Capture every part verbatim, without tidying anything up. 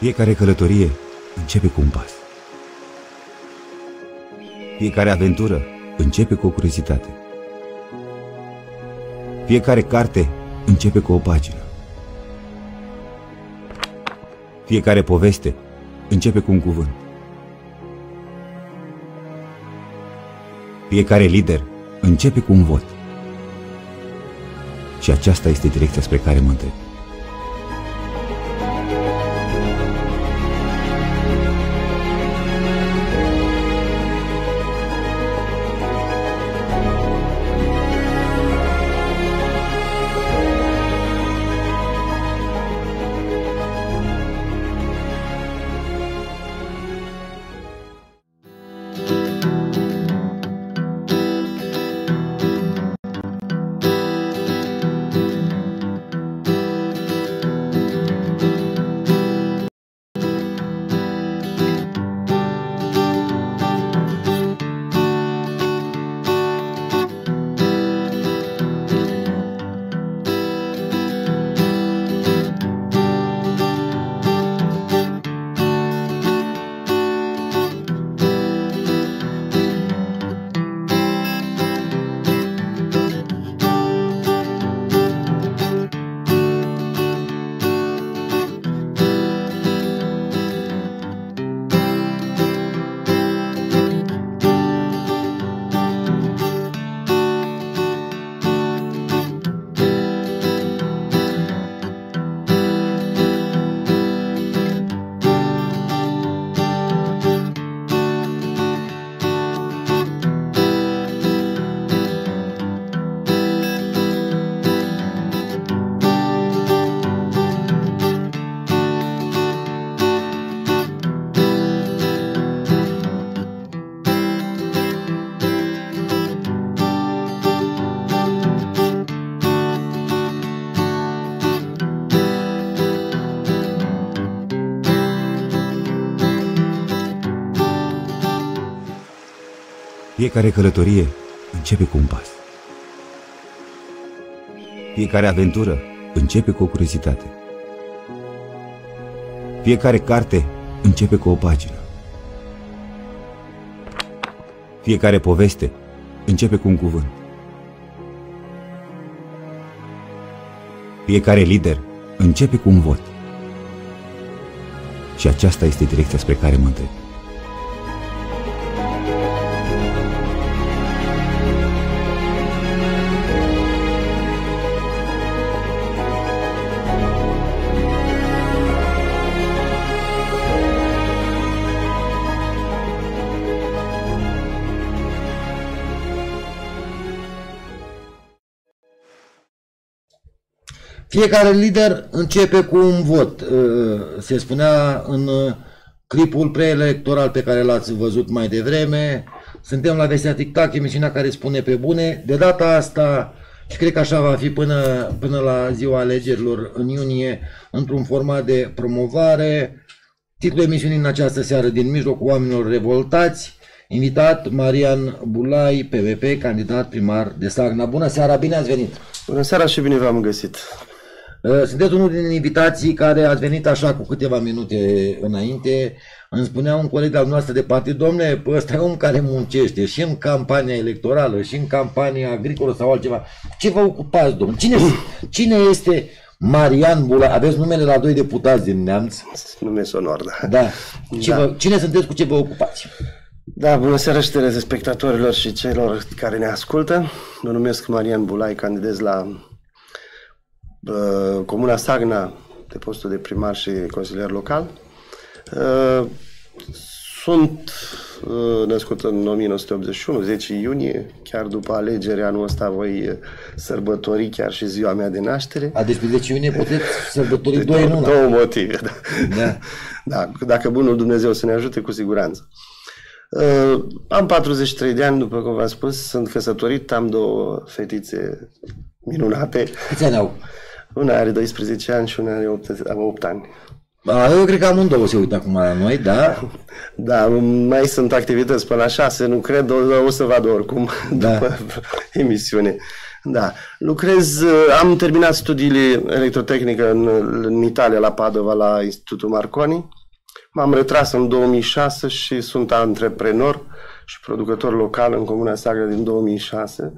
Fiecare călătorie începe cu un pas. Fiecare aventură începe cu o curiozitate. Fiecare carte începe cu o pagină. Fiecare poveste începe cu un cuvânt. Fiecare lider începe cu un vot. Și aceasta este direcția spre care mă îndrept. Fiecare călătorie începe cu un pas. Fiecare aventură începe cu o curiozitate. Fiecare carte începe cu o pagină. Fiecare poveste începe cu un cuvânt. Fiecare lider începe cu un vot. Și aceasta este direcția spre care mă îndrept. Fiecare lider începe cu un vot. Se spunea în clipul preelectoral pe care l-ați văzut mai devreme. Suntem la Vestea Tic Tac, emisiunea care spune pe bune. De data asta, și cred că așa va fi până, până la ziua alegerilor în iunie, într-un format de promovare. Titlul emisiunii în această seară, din mijlocul oamenilor revoltați, invitat Marian Bulai, P M P, candidat primar de Sagna. Bună seara, bine ați venit! Bună seara și bine v-am găsit! Sunteți unul din invitații care ați venit așa cu câteva minute înainte. Îmi spunea un coleg al nostru de partid: domne, ăsta e om care muncește și în campania electorală și în campania agricolă sau altceva. Ce vă ocupați, domn? Cine, cine este Marian Bulai? Aveți numele la doi deputați din Neamț. Nume sonor, da. Da. Ce da. Vă, cine sunteți, cu ce vă ocupați? Da, bună seara și tereze spectatorilor și celor care ne ascultă. Mă numesc Marian Bulai, candidez la Comuna Sagna, de postul de primar și consilier local. Sunt născut în o mie nouă sute optzeci și unu, zece iunie, chiar după alegere anul ăsta voi sărbători chiar și ziua mea de naștere. A, deci pe zece iunie puteți sărbători de două, două, două motive. Da. Da. Da, dacă bunul Dumnezeu să ne ajute, cu siguranță. Am patruzeci și trei de ani, după cum v-am spus, sunt căsătorit, am două fetițe minunate. Câți ani au? Una are doisprezece ani și una are opt ani. Ba, eu cred că amândouă se uită acum la noi, da? Da, mai sunt activități până la șase, nu cred, o, o să vadă oricum, da, după emisiune. Da, lucrez, am terminat studiile electrotehnică în, în Italia, la Padova, la Institutul Marconi. M-am retras în două mii șase și sunt antreprenor și producător local în Comuna Sagna din două mii șase.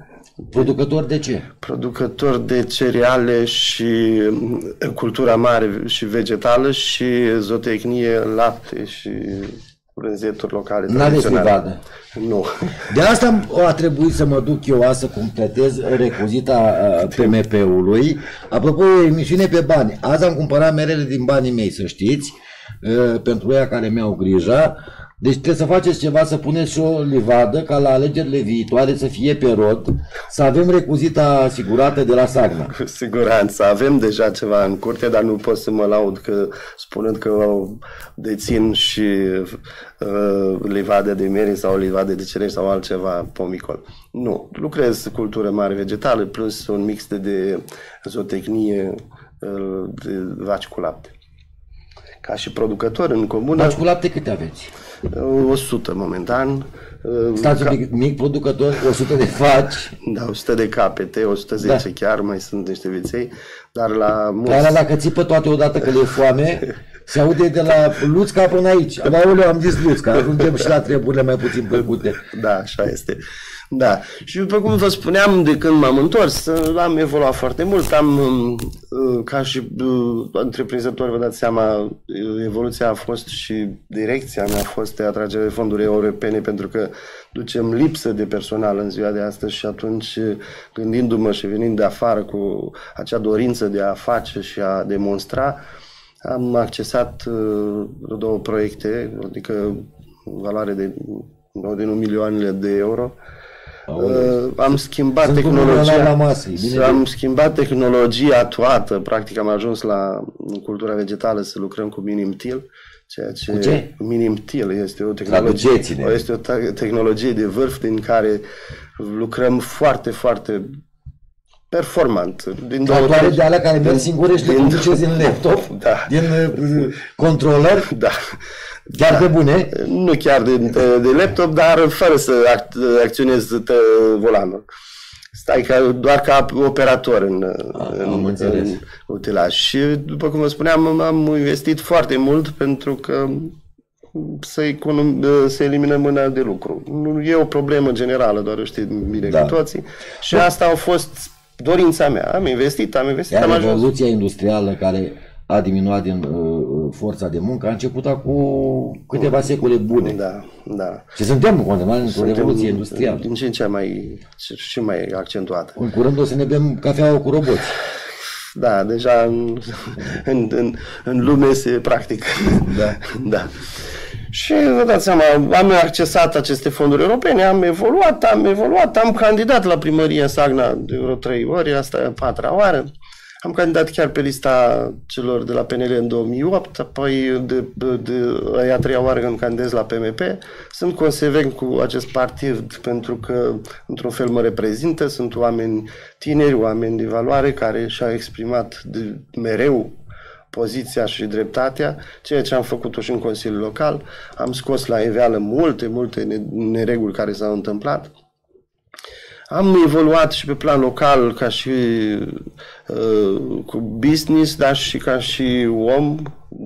Producător de ce? Producător de cereale și cultura mare și vegetală și zootehnie, lapte și brânzeturi locale. N-aveți livadă? Nu. De asta a trebuit să mă duc eu azi să completez recuzita P M P-ului. Apropo, emisiune pe bani. Azi am cumpărat merele din banii mei, să știți, pentru ea care mi-au grijă. Deci trebuie să faceți ceva, să puneți și o livadă ca la alegerile viitoare să fie pe rod, să avem recuzita asigurată de la Sagna. Cu siguranță. Avem deja ceva în curte, dar nu pot să mă laud că, spunând că dețin și uh, livadă de mere sau livadă de cerești sau altceva pomicol. Nu. Lucrez cultură mare vegetală plus un mix de, de zootehnie, uh, de vaci cu lapte. Ca și producător în comună... Vaci cu lapte câte aveți? o sută momentan. Stați ca... un pic, mic producător, o sută de faci. Da, o sută de capete, o sută zece, da. Chiar, mai sunt niște viței, dar la mulți... Dar dacă țipă toate odată că le-e foame, se aude de la Luțca până aici. Aoleu, am zis Luțca, ajungem și la treburile mai puțin plăcute. Da, așa este. Da. Și după cum vă spuneam, de când m-am întors, am evoluat foarte mult, am, ca și întreprinzător, vă dați seama, evoluția a fost și direcția mea a fost atragerea de fonduri europene, pentru că ducem lipsă de personal în ziua de astăzi și atunci, gândindu-mă și venind de afară cu acea dorință de a face și a demonstra, am accesat două proiecte, adică valoare de din milioanele de euro. Uh, am schimbat Sunt tehnologia masă, bine am bine. schimbat tehnologia toată, practic am ajuns la cultura vegetală să lucrăm cu minim til, ceea ce, ce? minim til este o tehnologie, este o tehnologie de vârf din care lucrăm foarte, foarte performant. Din Tractoare de alea care merg singure și le conduceți în laptop, da. Din uh, controller. Da. Chiar da, pe bune? Nu chiar de, de, de laptop, dar fără să act, acționezi volanul. Stai ca, doar ca operator în, A, în, în utilaj. Și după cum vă spuneam, am investit foarte mult pentru că să, econom, să eliminăm mâna de lucru. Nu e o problemă generală, doar o știți bine da. cu toții. Și da. asta a fost dorința mea. Am investit, am investit, Iar am ajuns. Revoluția industrială care a diminuat din uh, forța de muncă, a început cu câteva secole bune. Da, da. Și suntem continuare într-o revoluție industrială. Din ce în ce mai, și mai accentuată. În curând o să ne bem cafeaua cu roboți. Da, deja în, în, în, în lume se practică. Da. Da. Și vă dați seama, am accesat aceste fonduri europene, am evoluat, am evoluat, am candidat la primărie Sagna de vreo trei ori, asta e a patra oară. Am candidat chiar pe lista celor de la P N L în două mii opt, apoi de, de, de a treia oară când candidez la P M P. Sunt consecvent cu acest partid pentru că, într-un fel, mă reprezintă. Sunt oameni tineri, oameni de valoare care și-au exprimat de, mereu poziția și dreptatea, ceea ce am făcut-o și în Consiliul Local. Am scos la iveală multe, multe nereguli care s-au întâmplat. Am evoluat și pe plan local ca și uh, cu business, dar și ca și om,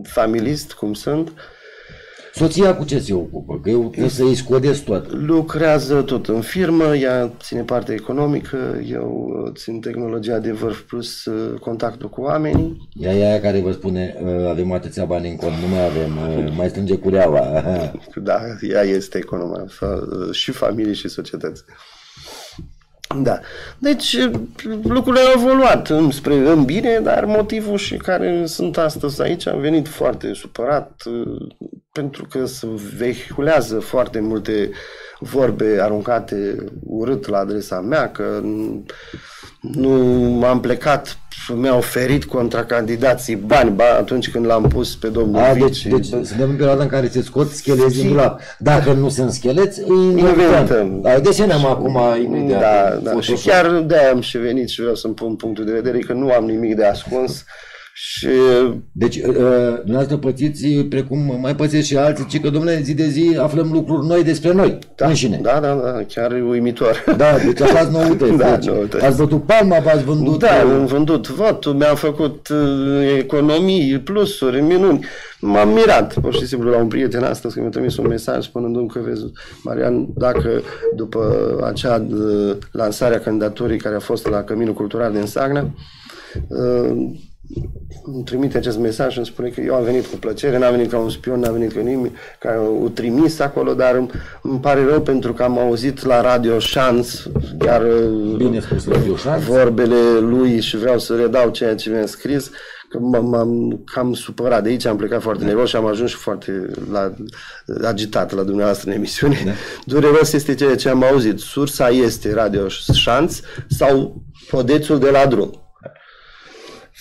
familist, cum sunt. Soția cu ce se ocupă? Că eu trebuie să-i scodesc tot. Lucrează tot în firmă, ea ține partea economică, eu țin tehnologia de vârf plus uh, contactul cu oamenii. Ea e aia care vă spune, uh, avem atâția bani în cont, nu mai avem, uh, mai strânge cureaua. Da, ea este economă, fa- și familie și societăți. Da. Deci lucrurile au evoluat înspre în bine, dar motivul și care sunt astăzi aici, am venit foarte supărat pentru că se vehiculează foarte multe vorbe aruncate urât la adresa mea, că nu m-am plecat, mi-a oferit contracandidații bani, ba, atunci când l-am pus pe domnul A, Vici. Deci, deci suntem în perioada în care se scot scheleți din lap. Dacă nu sunt scheleți, inventăm. De ce ne-am acum imediat? Da, da. Și chiar de-aia am și venit și vreau să-mi pun punctul de vedere, că nu am nimic de ascuns Și... Deci, dumneavoastră pățiți precum mai pățesc și alții, ci că, domnule, zi de zi aflăm lucruri noi despre noi, da, înșine. Da, da, da, chiar e uimitor. Da, deci asta ați noutăți. Da, deci, noutăți. Ați văzut palma, v-ați vândut? Da, am vândut votul, mi-am făcut economii, plusuri, minuni. M-am mirat, pur și simplu, la un prieten astăzi, că mi-a trimis un mesaj spunându-mi că, vezi, Marian, dacă după acea lansare a candidaturii care a fost la Căminul Cultural din Sagna, îmi trimite acest mesaj și îmi spune că eu am venit cu plăcere, n-am venit ca un spion, n-am venit ca nimic, ca o trimis acolo, dar îmi, îmi pare rău pentru că am auzit la Radio Șans, chiar bine spus, Radio Șans, vorbele lui și vreau să redau ceea ce mi-a scris, că m-am cam supărat. De aici am plecat foarte da. nervos și am ajuns și foarte la, agitat la dumneavoastră în emisiune. Da. Dureros este ceea ce am auzit. Sursa este Radio Șans sau podețul de la drum.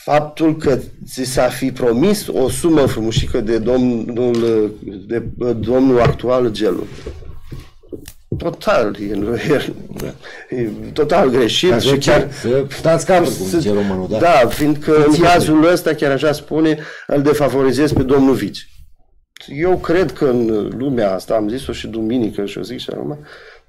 Faptul că ți s-a fi promis o sumă frumușică de domnul, de domnul actual Gelu. Total, e, e total greșit. Dar și chiar dați capul, cum zice românul, da? Da, fiindcă în cazul ăsta, chiar așa spune, îl defavorizez pe domnul Vici. Eu cred că în lumea asta, am zis-o și duminică și o zic și acum,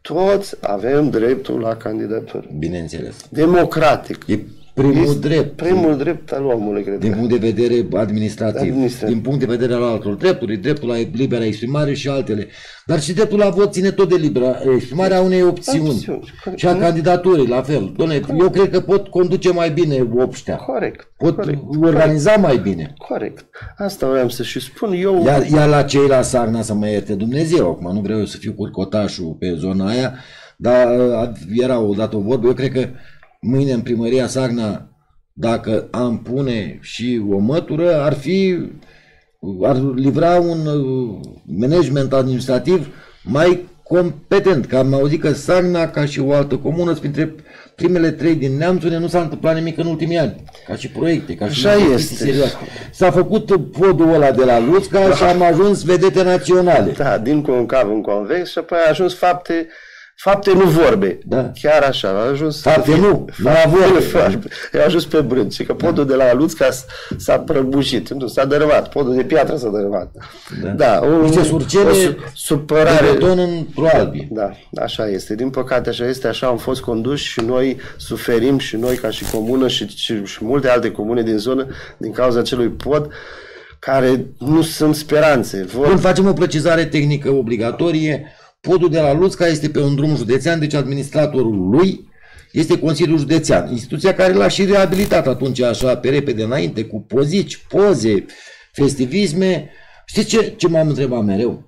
toți avem dreptul la candidatură. Bineînțeles. Democratic. E Primul este drept. Primul drept al omului, cred. Din punct de vedere administrativ, administrativ. Din punct de vedere al altor drepturi, dreptul la libera exprimare și altele. Dar și dreptul la vot ține tot de libera exprimare a unei opțiuni. Opțiuni. Și a candidaturii, la fel. Doamne, eu cred că pot conduce mai bine obștea. Corect. Pot Corect. organiza Corect. mai bine. Corect. Asta vreau să și spun eu. Iar, iar la cei la Sagna, să mă ierte Dumnezeu, acum nu vreau eu să fiu curcotașul pe zona aia, dar era odată o vorbă, eu cred că mâine în primăria Sagna, dacă am pune și o mătură, ar fi, ar livra un management administrativ mai competent. Că am auzit că Sagna, ca și o altă comună, sunt printre primele trei din Neamțune, nu s-a întâmplat nimic în ultimii ani. Ca și proiecte, ca și serioase. S-a făcut podul ăla de la Luțca da. și am ajuns vedete naționale. Da, din concav în convex și apoi a ajuns fapte... Fapte, nu vorbe. Da. Chiar așa. A ajuns fapte, fi, nu. A ajuns pe brând. Și că podul da. de la Luțca s-a prăbușit. S-a dărâmat. Podul de piatră s-a dărâmat. Da. da o, niște surcere supărare. De beton în proalbi. Da. Așa este. Din păcate așa este. Așa am fost conduși și noi suferim și noi ca și comună și, și, și multe alte comune din zonă din cauza acelui pod care nu sunt speranțe. Vor... Bun, facem o precizare tehnică obligatorie. Podul de la Luțca este pe un drum județean, deci administratorul lui este Consiliul Județean, instituția care l-a și reabilitat atunci, așa, pe repede înainte, cu pozici, poze, festivisme. Știți ce, ce m-am întrebat mereu?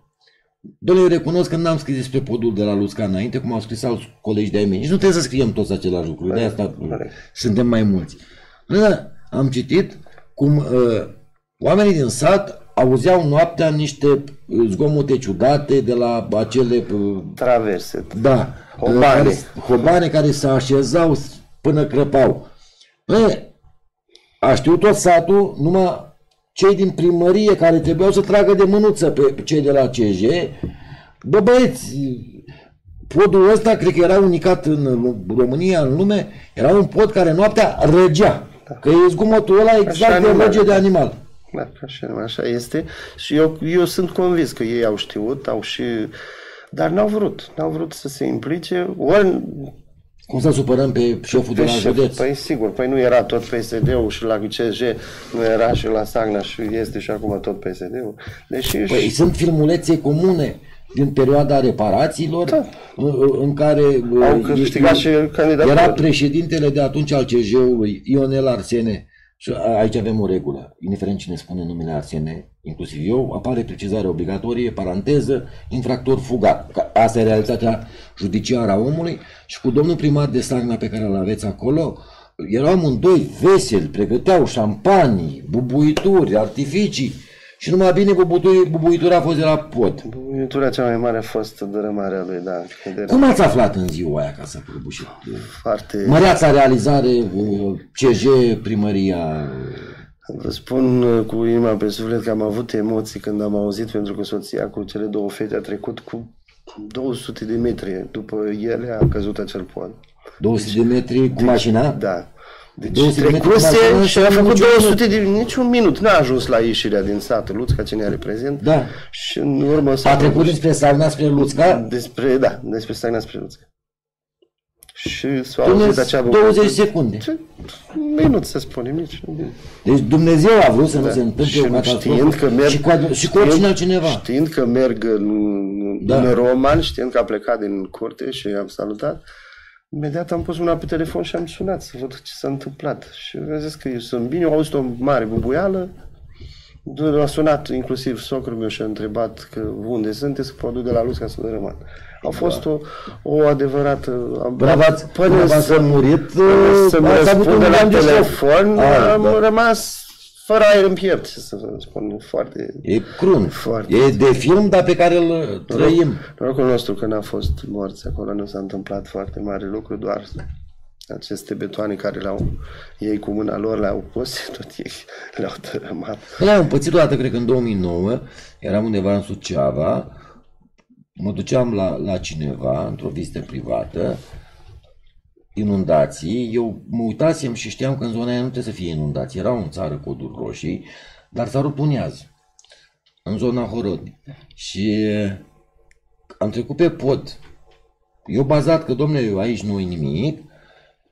Doamne, eu recunosc că n-am scris despre podul de la Luțca înainte, cum au scris alți colegi de-ai mei. Nici nu trebuie să scriem toți același lucru, de asta suntem mai mulți. Am citit cum uh, oamenii din sat auzeau noaptea niște zgomote ciudate de la acele... traverse. Da. Hobane. Care, hobane care se așezau până crăpau. E, a știut tot satul, numai cei din primărie care trebuiau să tragă de mânuță pe cei de la C J. Bă, băieți, podul ăsta cred că era unicat în România, în lume. Era un pod care noaptea răgea. Că e zgomotul ăla exact de răge de animal. Da, așa, așa este și eu, eu sunt convins că ei au știut, au și... dar n-au vrut, n-au vrut să se implice. Ori... Cum să supărăm pe șeful pe de la șef, județ? Păi sigur, păi nu era tot P S D-ul și la C J, nu era și la Sagna și este și acum tot P S D-ul. Deși păi și... sunt filmulețe comune din perioada reparațiilor, da. În care au câștigat și candidatul. Era președintele de atunci al C J-ului, Ionel Arsene. Și aici avem o regulă, indiferent cine spune numele Arsene, inclusiv eu, apare precizare obligatorie, paranteză, infractor fugat. Asta e realitatea judiciară a omului și cu domnul primar de Sagna pe care îl aveți acolo, erau amândoi veseli, pregăteau șampanii, bubuituri, artificii și numai bine bubuitura a fost de la pod. Bubuitura cea mai mare a fost dărâmarea lui, da. Cum ați aflat în ziua aia ca să prăbușit? Foarte... Măreața realizare C J primăria... Vă spun cu inima pe suflet că am avut emoții când am auzit, pentru că soția cu cele două fete a trecut cu două sute de metri. După ele a căzut acel pod. două sute de metri cu mașina? Da. Deci trecuse și a făcut două sute de niciun minut. N-a ajuns la ieșirea din satul Luțca, cine are prezent. Da. Și în urmă s-a trecut despre Sagna spre Luțca? Despre, da, despre Sagna spre Luțca. Și s-a auzit acea douăzeci de secunde. Minut să spunem nici. Deci Dumnezeu a vrut să nu se întâmple și cu oricine altcineva. Știind că merg în Roman, știind că a plecat din curte și am salutat, imediat am pus mâna pe telefon și am sunat să văd ce s-a întâmplat. Și am zis că eu sunt bine, au auzit o mare bubuială. A sunat inclusiv socrul meu și a întrebat că unde sunteți, că duc de la Luțca să rămân. A fost o, o adevărată... Bravați, până s-a murit, să mă răspund la telefon, a, am da. rămas fără aer în piept, să vă spun, foarte... E crun, foarte e de film, dar pe care îl trăim. Norocul nostru că n-a fost morți acolo, nu s-a întâmplat foarte mare lucru, doar aceste betoane care le-au ei cu mâna lor, le-au pus, tot ei le-au tărămat. Am împățit o dată, cred că în două mii nouă, eram undeva în Suceava, mă duceam la, la cineva, într-o vizită privată, inundații, eu mă uitasem și știam că în zona aia nu trebuie să fie inundații, erau în țară coduri roșii, dar s-a rupt un iaz în zona Horod și am trecut pe pod. Eu bazat că, domnule, eu aici nu e nimic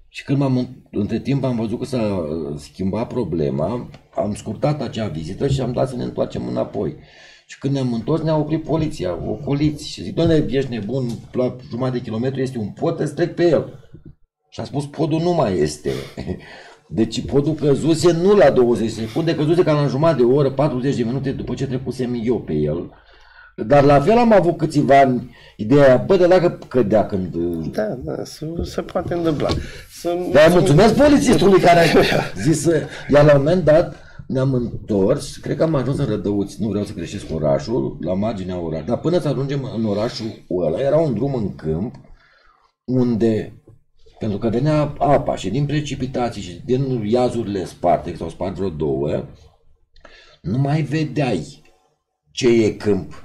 și când m-am, între timp am văzut că s-a schimbat problema, am scurtat acea vizită și am dat să ne întoarcem înapoi. Și când ne-am întors, ne-a oprit poliția, ocoliți și zic, doamne, ești nebun, la jumătate de kilometru este un pod, îți trec pe el. Și a spus, podul nu mai este. Deci podul căzuse nu la douăzeci de secunde, căzuse ca la jumătate de oră, patruzeci de minute după ce trecusem eu pe el. Dar la fel am avut câțiva ani ideea, bă, de dacă cădea când... Da, da, se poate întâmpla. Dar mulțumesc polițistului care a zis, iar la un moment dat, ne-am întors, cred că am ajuns în Rădăuți, nu vreau să greșesc orașul, la marginea orașului, dar până să ajungem în orașul ăla, era un drum în câmp, unde, pentru că venea apa și din precipitații și din iazurile sparte, că s-au spart vreo două, nu mai vedeai ce e câmp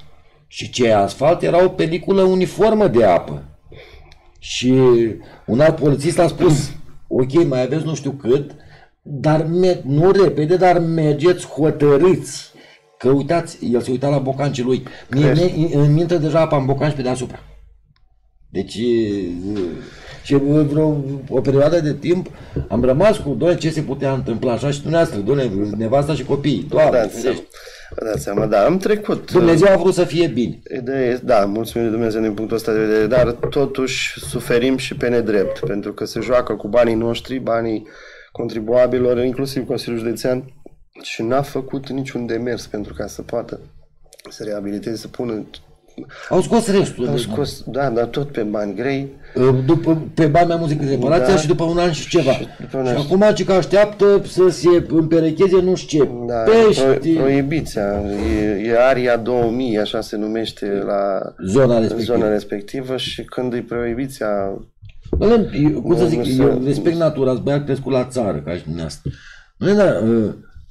și ce e asfalt, era o peliculă uniformă de apă. Și un alt polițist a spus, ok, mai aveți nu știu cât, dar nu repede, dar mergeți hotărâți. Că uitați, el se uita la bocancii lui. Îmi intră deja apa în bocanci pe deasupra. Deci, și vreo o perioadă de timp am rămas cu, doamne, ce se putea întâmpla așa și dumneavoastră, doamne, nevasta și copiii. Doamne, vă dați seama, da, am trecut. Dumnezeu a vrut să fie bine. De, da, mulțumim de Dumnezeu din punctul ăsta de vedere, dar totuși suferim și pe nedrept, pentru că se joacă cu banii noștri, banii contribuabilor, inclusiv Consiliul Județean, și n-a făcut niciun demers pentru ca să poată să reabiliteze, să pună... Au scos restul. Au scos, da, dar tot pe bani grei. După, pe bani mai muzică de reparația da, și după un an și ceva. Și, an și acum ce că așteaptă să se împerecheze, nu știu ce. Da, Pești... pro, proibiția. E, e Aria două mii, așa se numește la zona respectivă, zona respectivă și când e proibiția... Eu, cum să zic, eu respect natura, îți băiat crescut la țară, ca și dumneavoastră.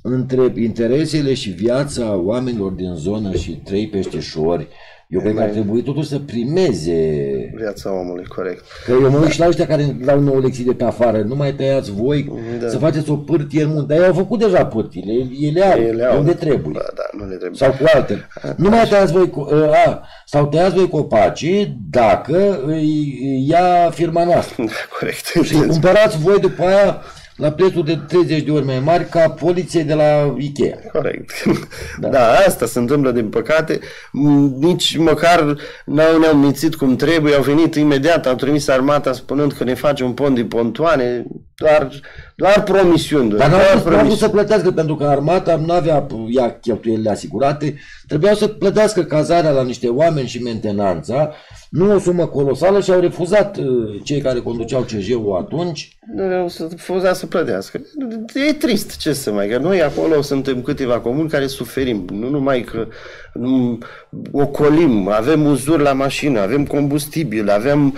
Între interesele și viața oamenilor din zonă și trei peșteșori, eu cred că ar trebui totuși să primeze viața omului, corect. Că eu mă uit și la ăștia care dau nouă lecții de pe afară, nu mai tăiați voi, da. Să faceți o pârtie în munte. Dar ei au făcut deja pârtile, ele au, ele au unde trebuie. Da, da, nu le trebuie. Sau cu alte. Da, nu mai tăiați voi, a, sau tăiați voi copacii dacă îi ia firma noastră. Da, corect. Și cumpărați voi după aia la prețuri de treizeci de ori mai mari ca poliție de la Ikea. Corect. Da, da, asta se întâmplă din păcate. Nici măcar n-au ne-au mințit cum trebuie. Au venit imediat, au trimis armata spunând că ne face un pont de pontoane. Doar, doar promisiuni. Dar n-au vrut să plătească pentru că armata nu avea ea cheltuielile asigurate. Trebuiau să plătească cazarea la niște oameni și mentenanța. Nu o sumă colosală și au refuzat cei care conduceau C J-ul atunci. Nu, să refuza să plătească. E trist, ce să mai, că noi acolo suntem câteva comuni care suferim. Nu numai că nu, ocolim, avem uzuri la mașină, avem combustibil, avem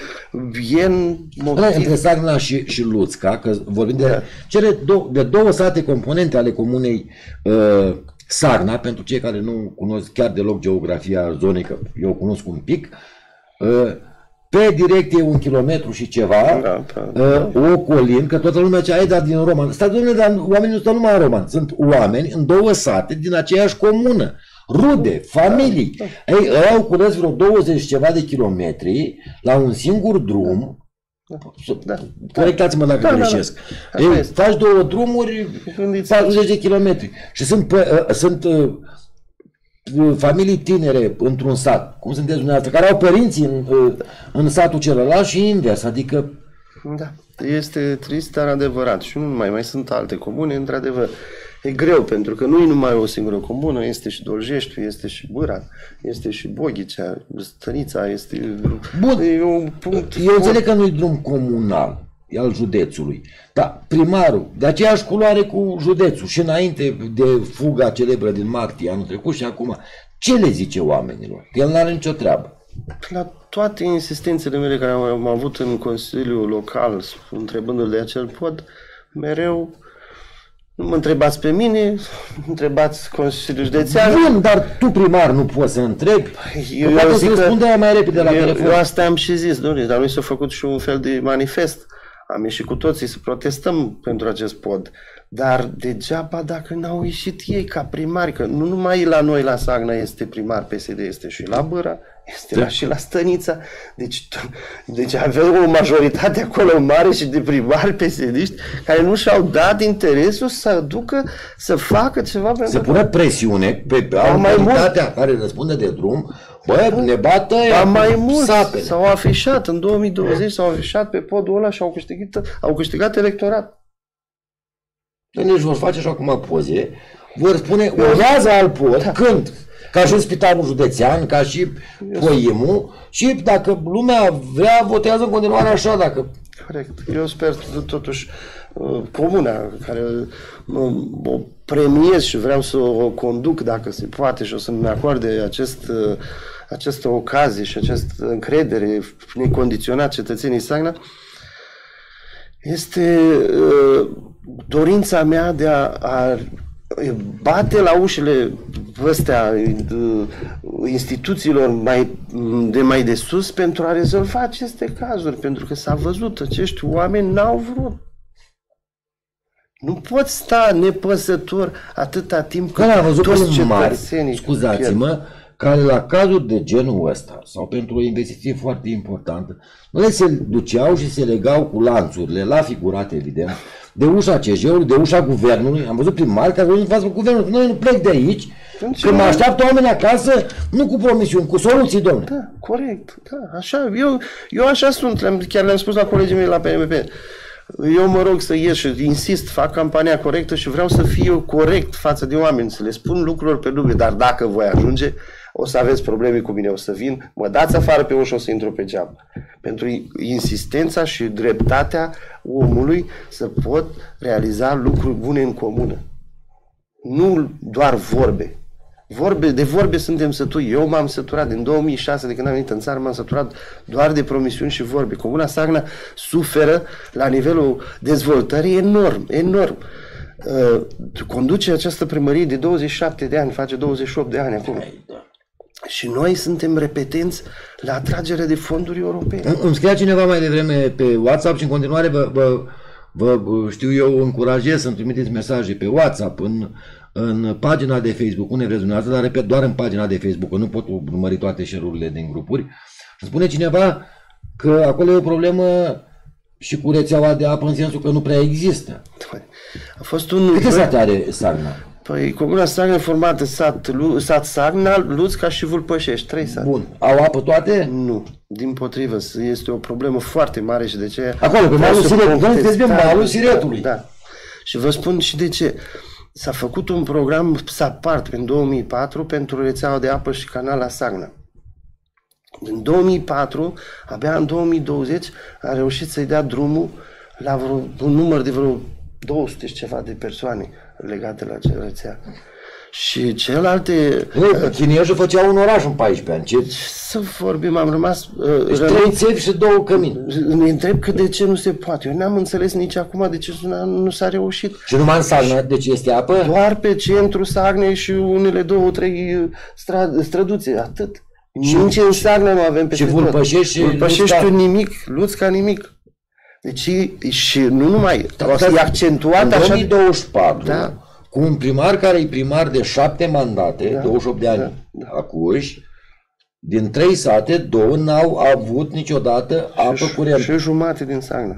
bien motiv. Între Sagna și, și Luțca, că vorbim de, da. cele două, de două sate componente ale comunei uh, Sagna, pentru cei care nu cunosc chiar deloc geografia zonei, că eu o cunosc un pic, Pe direcție un kilometru și ceva, da, da, uh, da. Ocolim, că toată lumea cea e dat din Roman. Stai, domnule, dar oamenii nu stau numai în Roman. Sunt oameni în două sate din aceeași comună. Rude, familii. Da, da. Ei, ei au curăț vreo douăzeci ceva de kilometri la un singur drum. Da. Corectați-mă dacă da, greșesc. Da, da. Ei, faci două drumuri, patruzeci de kilometri. Și sunt... Pe, uh, sunt uh, familii tinere într-un sat, cum sunteți dumneavoastră, care au părinții în, în satul celălalt și invers, adică... Da, este trist, dar adevărat. Și nu numai, mai sunt alte comune, într-adevăr. E greu, pentru că nu e numai o singură comună, este și Doljești, este și Bură, este și Boghicea, Stănița, este... Bun, e un punct eu înțeleg că nu e drum comunal, e al județului, dar primarul, de aceeași culoare cu județul și înainte de fuga celebră din martie anul trecut și acum, ce le zice oamenilor? El nu are nicio treabă. La toate insistențele mele care am avut în Consiliul Local, întrebându-l de acel pod, mereu nu mă întrebați pe mine, întrebați Consiliul Județean. Bun, dar tu primar nu poți să întrebi. Eu, eu poate să răspundă mai repede la eu, telefon. Eu asta am și zis, domnule, dar noi s-a făcut și un fel de manifest. Am ieșit cu toții să protestăm pentru acest pod, dar degeaba dacă n-au ieșit ei ca primari, că nu numai la noi la Sagna este primar P S D, este și la Băra, este la, și la Stănița, deci, deci avem o majoritate acolo mare și de primari P S D-iști care nu și-au dat interesul să ducă, să facă ceva pentru... Se pune presiune pe autoritatea care răspunde de drum. Bă, ne bată ea, mai mult s-au afișat, în două mii douăzeci s-au afișat pe podul ăla și au câștigat, au câștigat electorat. Deci vor face și acum poze, vor spune urează al pod, da. Când? Ca și Spitalul Județean, ca și Poiemul și dacă lumea vrea, votează în continuare așa, dacă... Corect. Eu sper totuși comuna care o premiez și vreau să o conduc dacă se poate și o să-mi acorde acest, această ocazie și această încredere necondiționat cetățenii Sagna, este dorința mea de a, a bate la ușile ăstea instituțiilor mai, de mai de sus pentru a rezolva aceste cazuri, pentru că s-a văzut, acești oameni n-au vrut. Nu pot sta nepăsător atâta timp cât toți cetățenii... Scuzați-mă, care la cazuri de genul ăsta, sau pentru o investiție foarte importantă, ele se duceau și se legau cu lanțurile, la figurate, evident, de ușa C J-ului, de ușa guvernului. Am văzut primari care nu fac cu guvernul, noi nu plec de aici, că mă așteaptă oameni acasă, nu cu promisiuni, cu soluții, domnule. Da, corect, da, așa, eu, eu așa sunt, chiar le-am spus la colegii mei la P M P. Eu mă rog să ies și insist, fac campania corectă și vreau să fiu corect față de oameni, să le spun lucrurilor pe nume, dar dacă voi ajunge, o să aveți probleme cu mine, o să vin, mă dați afară pe ușă, o să intru pe geam. Pentru insistența și dreptatea omului să pot realiza lucruri bune în comună. Nu doar vorbe. Vorbe, de vorbe suntem sătui. Eu m-am săturat din două mii șase, de când am venit în țară, m-am săturat doar de promisiuni și vorbe. Comuna Sagna suferă la nivelul dezvoltării enorm, enorm. Uh, conduce această primărie de douăzeci și șapte de ani, face douăzeci și opt de ani acum. Și noi suntem repetenți la atragerea de fonduri europene. Îmi scria cineva mai devreme pe WhatsApp și în continuare vă, vă, vă știu eu, încurajez să-mi trimiteți mesaje pe WhatsApp, în în pagina de Facebook, unde vreți dumneavoastră, dar repet, doar în pagina de Facebook, că nu pot urmări toate share-urile din grupuri. Îmi spune cineva că acolo e o problemă și cu rețeaua de apă, în sensul că nu prea există. A fost un... Câte sate are Sagna? Păi, comuna Sagna e formată sat, sat Sagna, Luțca și Vulpășești, trei sate. Bun. Au apă toate? Nu. Din potrivă, este o problemă foarte mare și de ce... Acolo, pe malul Siretului. Malul Siretului. Da. Și vă spun și de ce. S-a făcut un program SAPART în două mii patru pentru rețeaua de apă și canal la Sagna. În două mii patru, abia în două mii douăzeci, a reușit să-i dea drumul la vreo, un număr de vreo două sute și ceva de persoane legate la acea rețea. Și celelalte... Chinieșul făcea un oraș în paisprezece ani. Ce să vorbim, am rămas... Deci rămas, trei țevi și două cămini. Ne întreb că de ce nu se poate. Eu n-am înțeles nici acum de ce nu s-a reușit. Și numai în Sagna, deci este apă? Doar pe centru Sagnei și unele două, trei stră, străduțe, atât. Și nici în Sagna nu avem peste tot. Vulpășești, Vulpășești nimic, Luțca nimic. Deci, și nu numai, e accentuat așa. În două mii douăzeci și patru, da, cu un primar care e primar de șapte mandate, da, douăzeci și opt de ani, da, da, acuși, din trei sate, două n-au avut niciodată apă curentă. Și jumate din Sagna.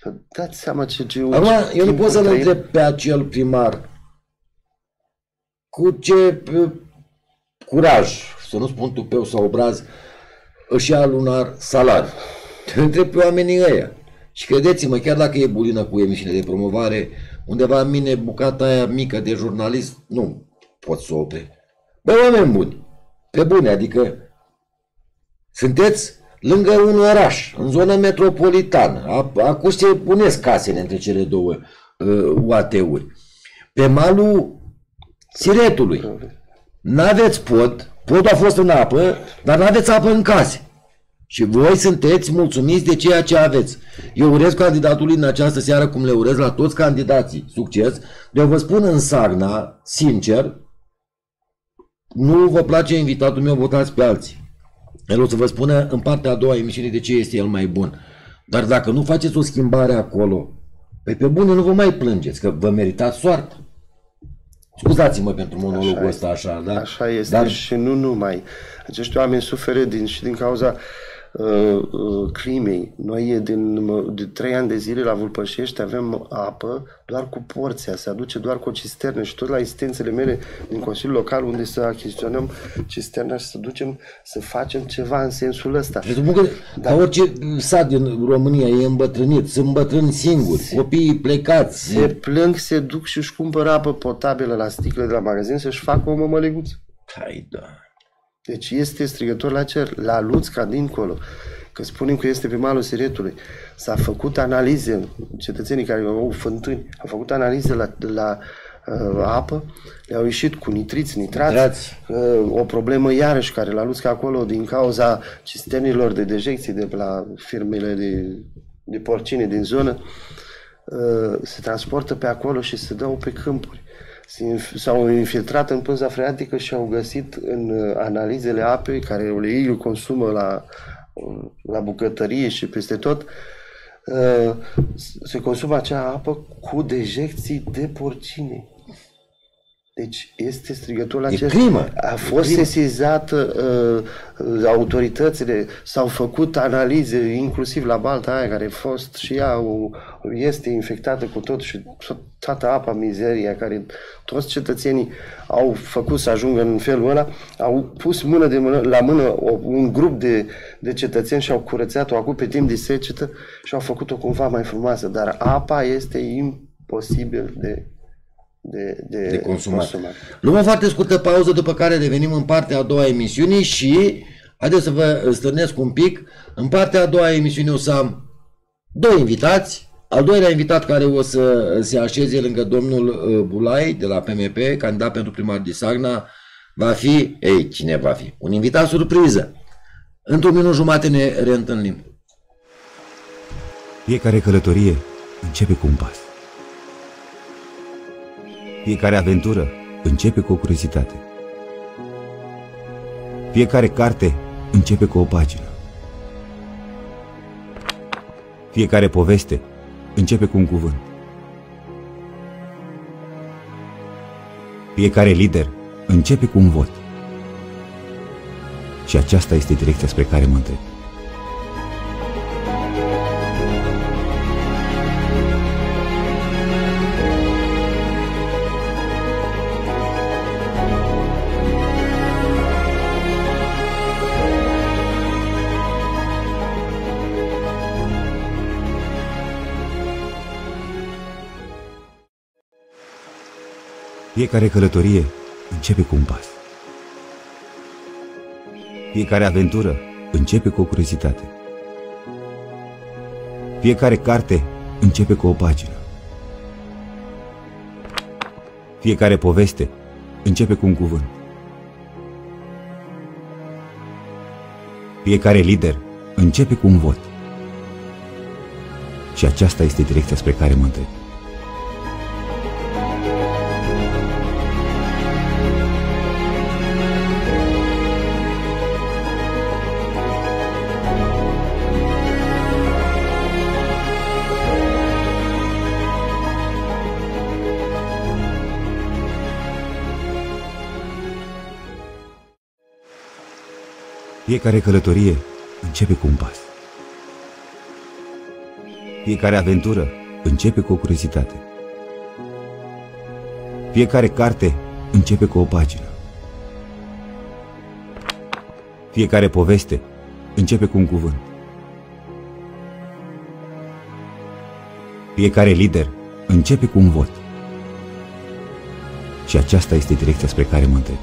Că dați seama ce... Acum, eu nu pot să-l întreb pe acel primar cu ce curaj, să nu spun tupeu sau obraz, își ia lunar salar. Te întreb pe oamenii ăia. Și credeți-mă, chiar dacă e bulină cu emisiune de promovare, undeva în mine bucata aia mică de jurnalist nu pot să o opre. Bă, oameni buni, pe bune, adică sunteți lângă un oraș, în zonă metropolitană, acum se punesc casele între cele două uh, U A T-uri, pe malul Siretului. N-aveți pod, podul a fost în apă, dar n-aveți apă în case. Și voi sunteți mulțumiți de ceea ce aveți. Eu urez candidatului în această seară, cum le urez la toți candidații, succes. Eu vă spun în Sagna, sincer, nu vă place invitatul meu, votați pe alții. El o să vă spună în partea a doua a emisiunii de ce este el mai bun. Dar dacă nu faceți o schimbare acolo, pe pe bune nu vă mai plângeți, că vă meritați soartă. Scuzați-mă pentru monologul așa ăsta, așa, da? Așa este. Dar... și nu numai. Acești oameni suferă din, și din cauza uh, uh, crimei. Noi din, de trei ani de zile la Vulpășești avem apă doar cu porția, se aduce doar cu o cisternă și tot la instanțele mele din Consiliul Local, unde să achiziționăm cisterna și să ducem, să facem ceva în sensul ăsta. Dar orice sat din România e îmbătrânit, sunt bătrâni singuri, se, copiii plecați. Se plâng, se duc și își cumpără apă potabilă la sticle de la magazin să-și facă o mămăliguță. Hai da. Deci este strigător la cer, la Luțca dincolo, că spunem că este pe malul Siretului. S-a făcut analize, cetățenii care au fântâni, au făcut analize la, la uh, apă, le-au ieșit cu nitriți, nitrați, nitrați. Uh, o problemă iarăși care la Luțca acolo, din cauza cisternilor de dejecții de la firmele de, de porcine din zonă, uh, se transportă pe acolo și se dau pe câmpuri. S-au infiltrat în pânza freatică și au găsit în analizele apei, care ei îl consumă la, la bucătărie și peste tot, se consumă acea apă cu dejecții de porcine. Deci este strigătorul acesta. A fost sesizată uh, autoritățile, s-au făcut analize, inclusiv la balta aia, care a fost și ea, o, este infectată cu tot și toată apa mizeria, care toți cetățenii au făcut să ajungă în felul ăla, au pus mână, de mână la mână o, un grup de, de cetățeni și au curățat-o acum pe timp de secetă și au făcut-o cumva mai frumoasă, dar apa este imposibil de... de, de, de consumat. consumat. Luăm o foarte scurtă pauză, după care revenim în partea a doua a emisiunii și haideți să vă stârnesc un pic. În partea a doua a emisiunii o să am doi invitați. Al doilea invitat care o să se așeze lângă domnul Bulai de la P M P, candidat pentru primar de Sagna, va fi, ei, cine va fi? Un invitat surpriză. Într-un minut jumate ne reîntâlnim. Fiecare călătorie începe cu un pas. Fiecare aventură începe cu o curiozitate. Fiecare carte începe cu o pagină. Fiecare poveste începe cu un cuvânt. Fiecare lider începe cu un vot. Și aceasta este direcția spre care mă îndrept. Fiecare călătorie începe cu un pas. Fiecare aventură începe cu o curiozitate. Fiecare carte începe cu o pagină. Fiecare poveste începe cu un cuvânt. Fiecare lider începe cu un vot. Și aceasta este direcția spre care mă îndrept. Fiecare călătorie începe cu un pas. Fiecare aventură începe cu o curiozitate. Fiecare carte începe cu o pagină. Fiecare poveste începe cu un cuvânt. Fiecare lider începe cu un vot. Și aceasta este direcția spre care mă îndrept.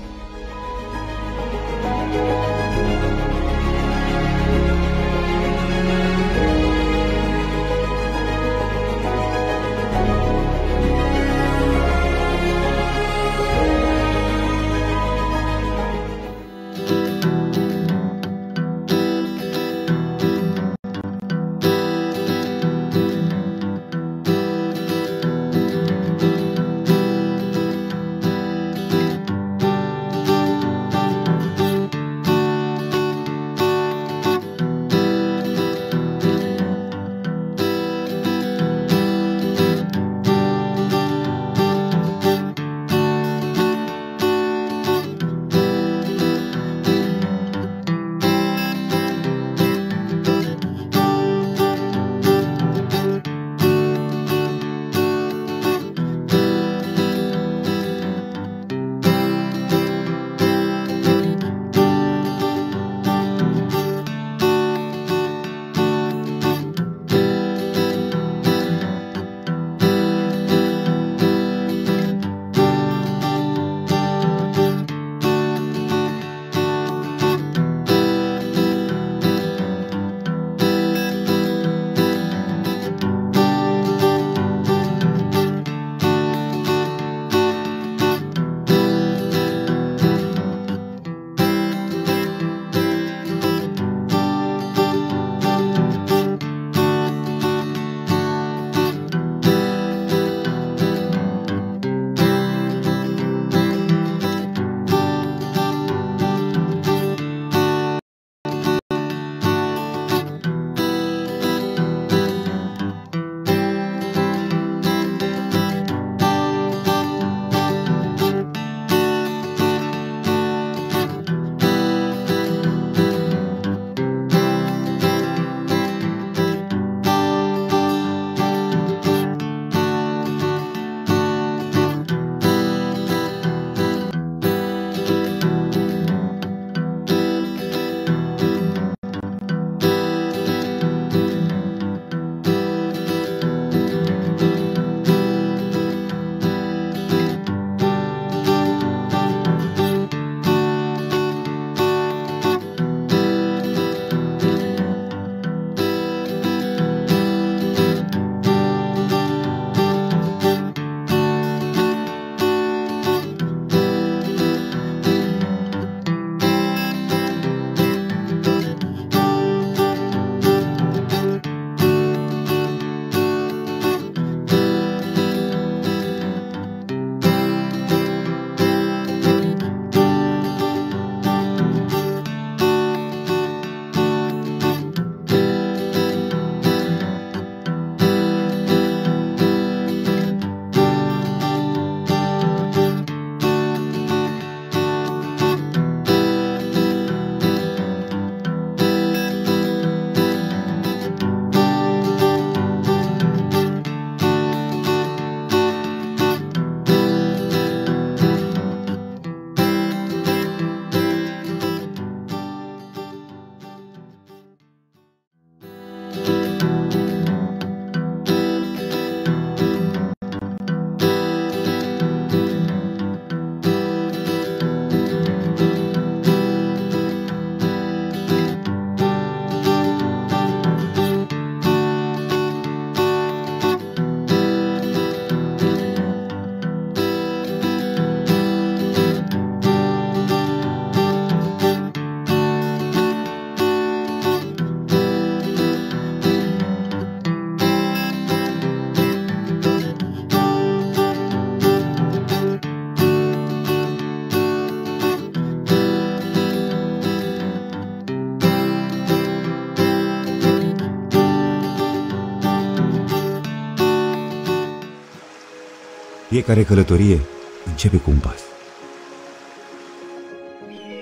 Fiecare călătorie începe cu un pas.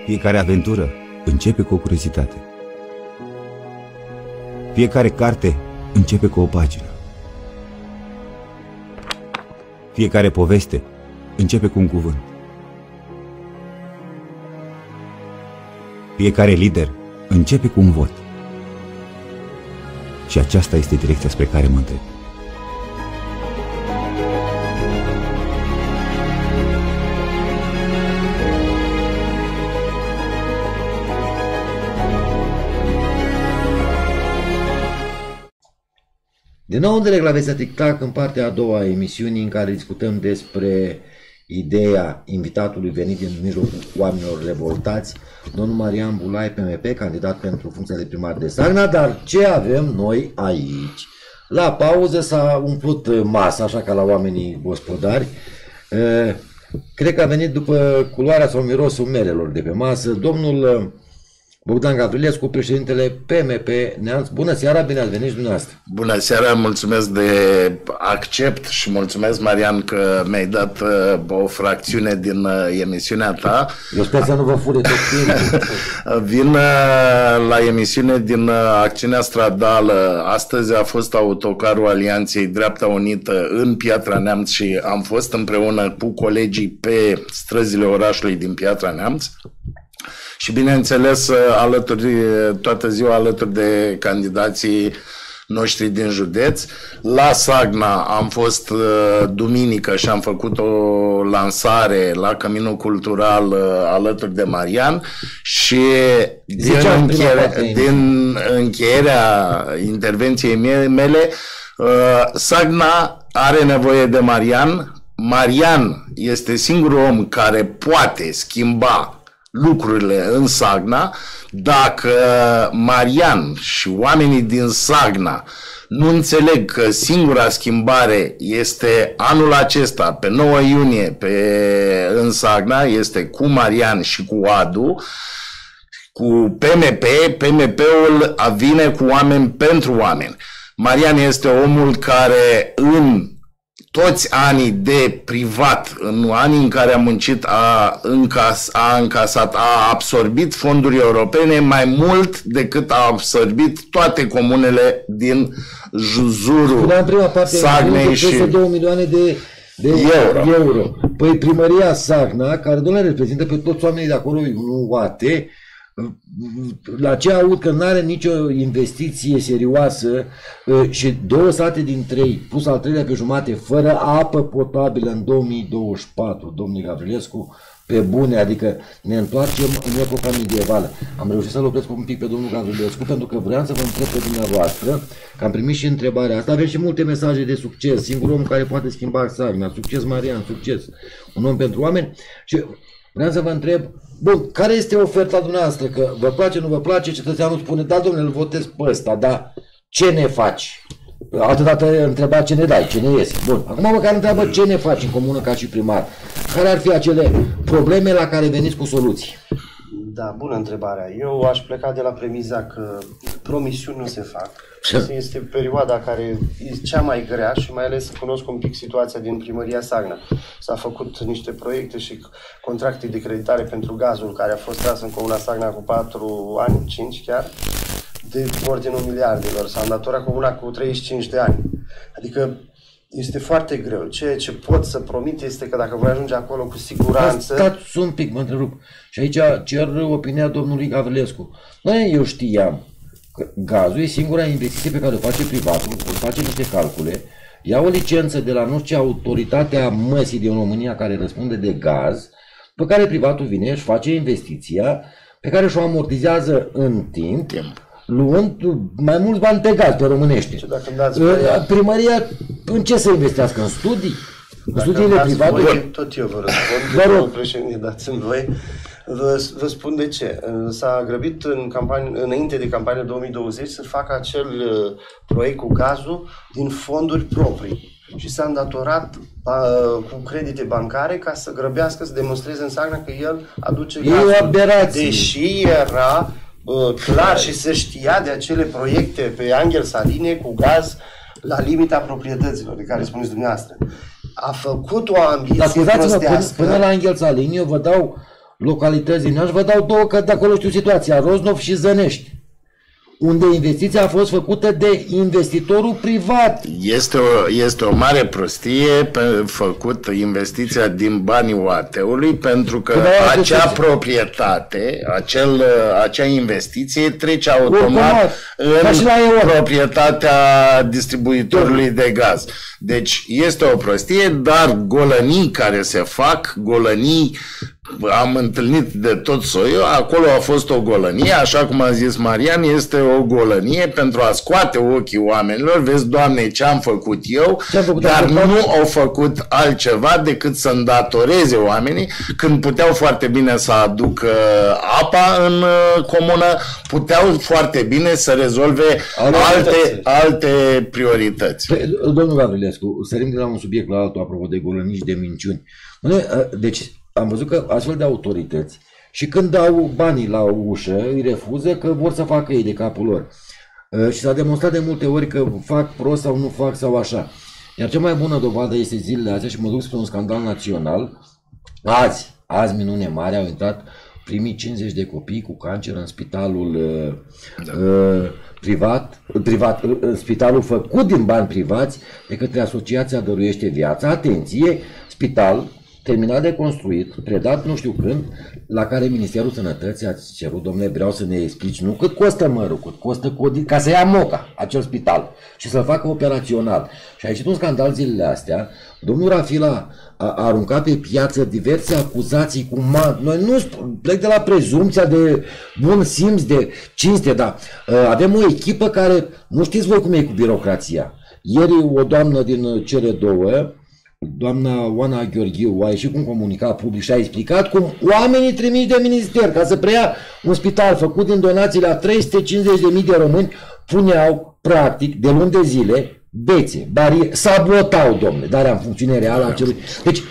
Fiecare aventură începe cu o curiozitate. Fiecare carte începe cu o pagină. Fiecare poveste începe cu un cuvânt. Fiecare lider începe cu un vot. Și aceasta este direcția spre care mă îndrept. Din nou înțeleg la Vestea Tic Tac, în partea a doua a emisiunii în care discutăm despre ideea invitatului venit din mijlocul oamenilor revoltați, domnul Marian Bulai, P M P, candidat pentru funcția de primar de Sagna, dar ce avem noi aici? La pauză s-a umplut masa, așa ca la oamenii gospodari. Cred că a venit după culoarea sau mirosul merelor de pe masă domnul Bogdan Gavrilescu, președintele P M P Neamț. Bună seara, bine ați venit și dumneavoastră! Bună seara, mulțumesc de accept și mulțumesc, Marian, că mi-ai dat o fracțiune din emisiunea ta. Eu sper să nu vă fure tot timpul. Vin la emisiune din acțiunea stradală. Astăzi a fost autocarul Alianței Dreapta Unită în Piatra Neamț și am fost împreună cu colegii pe străzile orașului din Piatra Neamț. Și bineînțeles, alături, toată ziua alături de candidații noștri din județ. La Sagna am fost uh, duminică și am făcut o lansare la Căminul Cultural uh, alături de Marian și din, încheie, din încheierea intervenției mele, uh, Sagna are nevoie de Marian. Marian este singurul om care poate schimba lucrurile în Sagna. Dacă Marian și oamenii din Sagna nu înțeleg că singura schimbare este anul acesta, pe nouă iunie, pe, în Sagna, este cu Marian și cu Adu, cu P M P, P M P-ul vine cu oameni pentru oameni. Marian este omul care în toți anii de privat, în anii în care a muncit, a, încas, a încasat, a absorbit fonduri europene mai mult decât a absorbit toate comunele din jurul Sagnei și două milioane de, de euro. euro. Păi primăria Sagna, care doamne reprezintă pe toți oamenii de acolo, nu oate, la ce aud că nu are nicio investiție serioasă și două sate din trei, plus al treilea pe jumate, fără apă potabilă în două mii douăzeci și patru, domnule Gavrilescu, pe bune, adică ne întoarcem în epoca medievală. Am reușit să-l opresc un pic pe domnul Gavrilescu pentru că vreau să vă întreb pe dumneavoastră, că am primit și întrebarea asta, avem și multe mesaje de succes, singurul om care poate schimba Sagna, succes Marian, succes, un om pentru oameni și vreau să vă întreb, bun, care este oferta dumneavoastră? Că vă place, nu vă place, cetățeanul spune, da, domnule, îl votez pe ăsta, dar ce ne faci? Altădată întreba ce ne dai, ce ne iese. Bun, acum măcar întreabă ce ne faci în comună ca și primar. Care ar fi acele probleme la care veniți cu soluții? Da, bună întrebarea. Eu aș pleca de la premiza că promisiuni nu se fac. Este perioada care e cea mai grea și mai ales cunosc un pic situația din primăria Sagna. S-a făcut niște proiecte și contracte de creditare pentru gazul care a fost tras în comuna Sagna cu patru ani, cinci chiar, de ordinul miliardelor. S-a îndatorat comuna cu treizeci și cinci de ani. Adică este foarte greu. Ceea ce pot să promit este că dacă voi ajunge acolo cu siguranță... Stați un pic, mă întrerup. Și aici cer opinia domnului Gavrilescu. Noi, eu știam că gazul e singura investiție pe care o face privatul, o face niște calcule, ia o licență de la nu știu ce autoritatea măsii din România care răspunde de gaz, pe care privatul vine și face investiția pe care și-o amortizează în timp, luând mai mulți bani pe gaz, pe românește. Primăria în ce se investească? În studii? În studiile private? Voi, tot eu vă răspund. Vă rog, președinte, dați-mi voi. Vă, vă spun de ce. S-a grăbit în campanie, înainte de campania două mii douăzeci să facă acel proiect cu gazul din fonduri proprii. Și s-a îndatorat uh, cu credite bancare ca să grăbească, să demonstreze în Sagna că el aduce gazul. Deși era uh, clar și se știa de acele proiecte pe Angel Saline cu gaz la limita proprietăților de care spuneți dumneavoastră. A făcut o ambiție prostească. Până la Angel Saline eu vă dau localități din Iași, vă dau două, că de acolo știu situația, Roznov și Zănești, unde investiția a fost făcută de investitorul privat. Este o, este o mare prostie pe, făcut investiția din banii O A T-ului, pentru că acea proprietate, acel, acea investiție trece automat în proprietatea distribuitorului de gaz. Deci este o prostie, dar golănii care se fac, golănii am întâlnit de tot soiul, acolo a fost o golănie, așa cum a zis Marian, este o golănie pentru a scoate ochii oamenilor, vezi, Doamne, ce am făcut eu, ce-am făcut, dar am făcut, nu au făcut altceva decât să îndatoreze oamenii, când puteau foarte bine să aducă apa în comună, puteau foarte bine să rezolve alte, alte priorități. Domnul Gavrilescu, sărim de la un subiect la altul, apropo de golănii și de minciuni. Deci, am văzut că astfel de autorități, și când dau banii la ușă, îi refuză că vor să facă ei de capul lor. Și s-a demonstrat de multe ori că fac prost sau nu fac sau așa. Iar cea mai bună dovadă este zilele astea, și mă duc spre un scandal național. Azi, azi, minune mare, au intrat primii cincizeci de copii cu cancer în spitalul uh, privat, privat, în spitalul făcut din bani privați de către Asociația Dăruiește Viața. Atenție, spital terminat de construit, predat nu știu când, la care Ministerul Sănătății a cerut, domnule, vreau să ne explici, nu cât costă mărul, cât costă codii, ca să ia moca acel spital și să-l facă operațional. Și a ieșit un scandal zilele astea, domnul Rafila a, a aruncat pe piață diverse acuzații cu man. Noi nu plec de la prezumția de bun simț, de cinste, dar avem o echipă care, nu știți voi cum e cu birocrația. Ieri o doamnă din C R doi, doamna Oana Gheorghiu, a ieșit cu un comunicat public și a explicat cum oamenii trimiși de minister ca să preia un spital făcut din donațiile a trei sute cincizeci de mii de români puneau practic de luni de zile bețe, bariere, sabotau, domnule, darea în funcțiune reală a acelui. Deci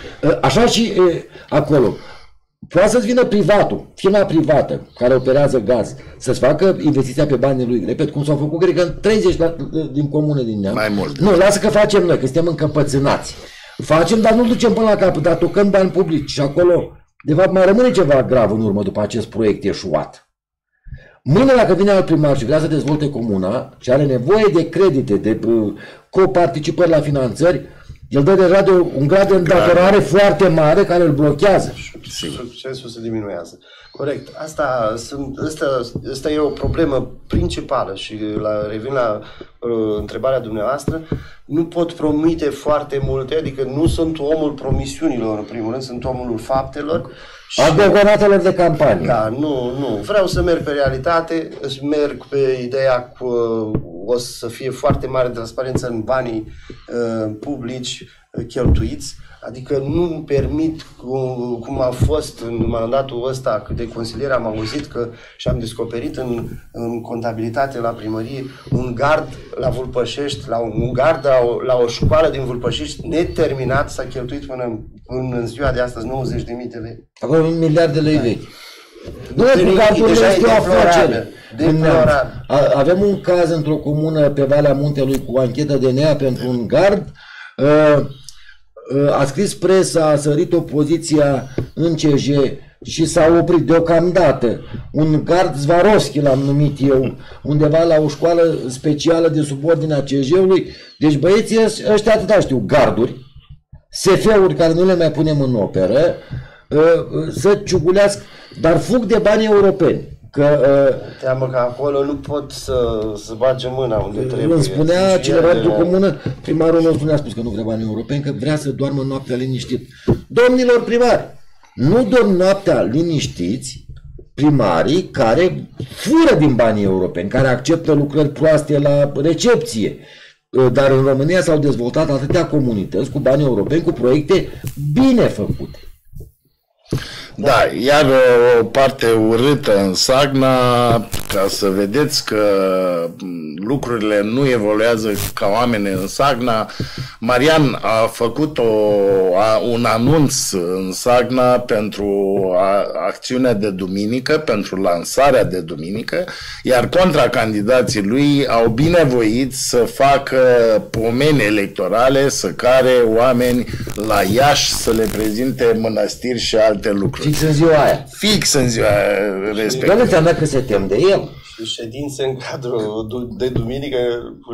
așa și acolo. Poate să-ți vină privatul, firma privată care operează gaz, să-ți facă investiția pe banii lui, repet, cum s-au făcut, cred că în treizeci la, din comune din Neamț. Mai mult. Nu, lasă că facem noi, că suntem încăpățânați. Facem, dar nu ducem până la capăt, dar tocăm bani publici și acolo, de fapt, mai rămâne ceva grav în urmă după acest proiect eșuat. Mâine, dacă vine alt primar și vrea să dezvolte comuna și are nevoie de credite, de uh, coparticipări la finanțări, el dă deja de un grad de îndatorare foarte mare care îl blochează. Succesul se diminuează. Corect. Asta, sunt, asta, asta e o problemă principală și la, revin la uh, întrebarea dumneavoastră. Nu pot promite foarte multe, adică nu sunt omul promisiunilor, în primul rând, sunt omul faptelor. Adevăratelor de campanie. Da, nu, nu. Vreau să merg pe realitate, merg pe ideea că o să fie foarte mare transparență în banii uh, publici uh, cheltuiți. Adică nu-mi permit, cum a fost în mandatul ăsta de consilier, am auzit că și am descoperit în, în contabilitate la primărie un gard la Vulpășești, la un, un gard la o, la o școală din Vulpășești neterminat, s-a cheltuit până în, până în ziua de astăzi nouăzeci de mii de lei. Acolo un miliard de lei vechi. Nu, gardul deja este o afacere. Avem un caz într-o comună pe Valea Muntelui cu anchetă D N A pentru un gard. Uh, A scris presa, a sărit opoziția în C J și s-a oprit deocamdată. Un gard Zvarovski l-am numit eu, undeva la o școală specială de subordinea C J-ului. Deci băieții ăștia atâta știu, garduri, S F-uri care nu le mai punem în operă, să ciugulească, dar fug de bani europeni. Că, uh, teamă că acolo nu pot să, să bage mâna unde trebuie. Îmi spunea cineva de comună, primarul nostru ne-a spus că nu vrea bani europeni, că vrea să doarmă noaptea liniștit. Domnilor primari, nu dorm noaptea liniștiți primarii care fură din banii europeni, care acceptă lucrări proaste la recepție. Dar în România s-au dezvoltat atâtea comunități cu bani europeni, cu proiecte bine făcute. Da, iar o parte urâtă în Sagna, ca să vedeți că lucrurile nu evoluează ca oameni în Sagna. Marian a făcut o, a, un anunț în Sagna pentru a, acțiunea de duminică, pentru lansarea de duminică, iar contracandidații lui au binevoit să facă pomeni electorale, să care oameni la Iași să le prezinte mănăstiri și alte lucruri. Fix în ziua aia. Fix în ziua respectivă. Doamne, te-am dat că se tem de el. Și ședințe în cadrul de duminică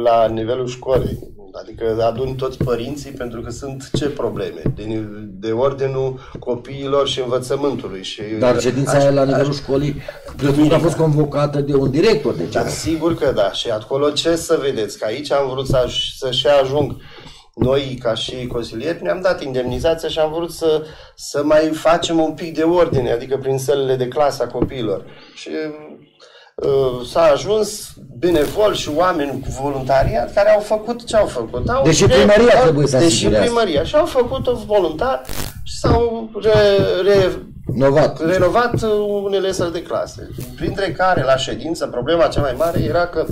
la nivelul școlii. Adică adun toți părinții pentru că sunt ce probleme? De, de ordinul copiilor și învățământului. Și dar ședința aia la nivelul aș, școlii duminica a fost convocată de un director. Deci da, sigur că da. Și acolo ce să vedeți? Că aici am vrut să, să și ajung. Noi, ca și consilieri, ne-am dat indemnizația și am vrut să, să mai facem un pic de ordine, adică prin sălile de clasă a copiilor. Și uh, s-a ajuns benevol și oameni cu voluntariat care au făcut ce au făcut. Au deși primăria au, trebuie să deși primăria. Și au făcut-o voluntar și s-au re, re, Novat. renovat unele săli de clase. Printre care, la ședință, problema cea mai mare era că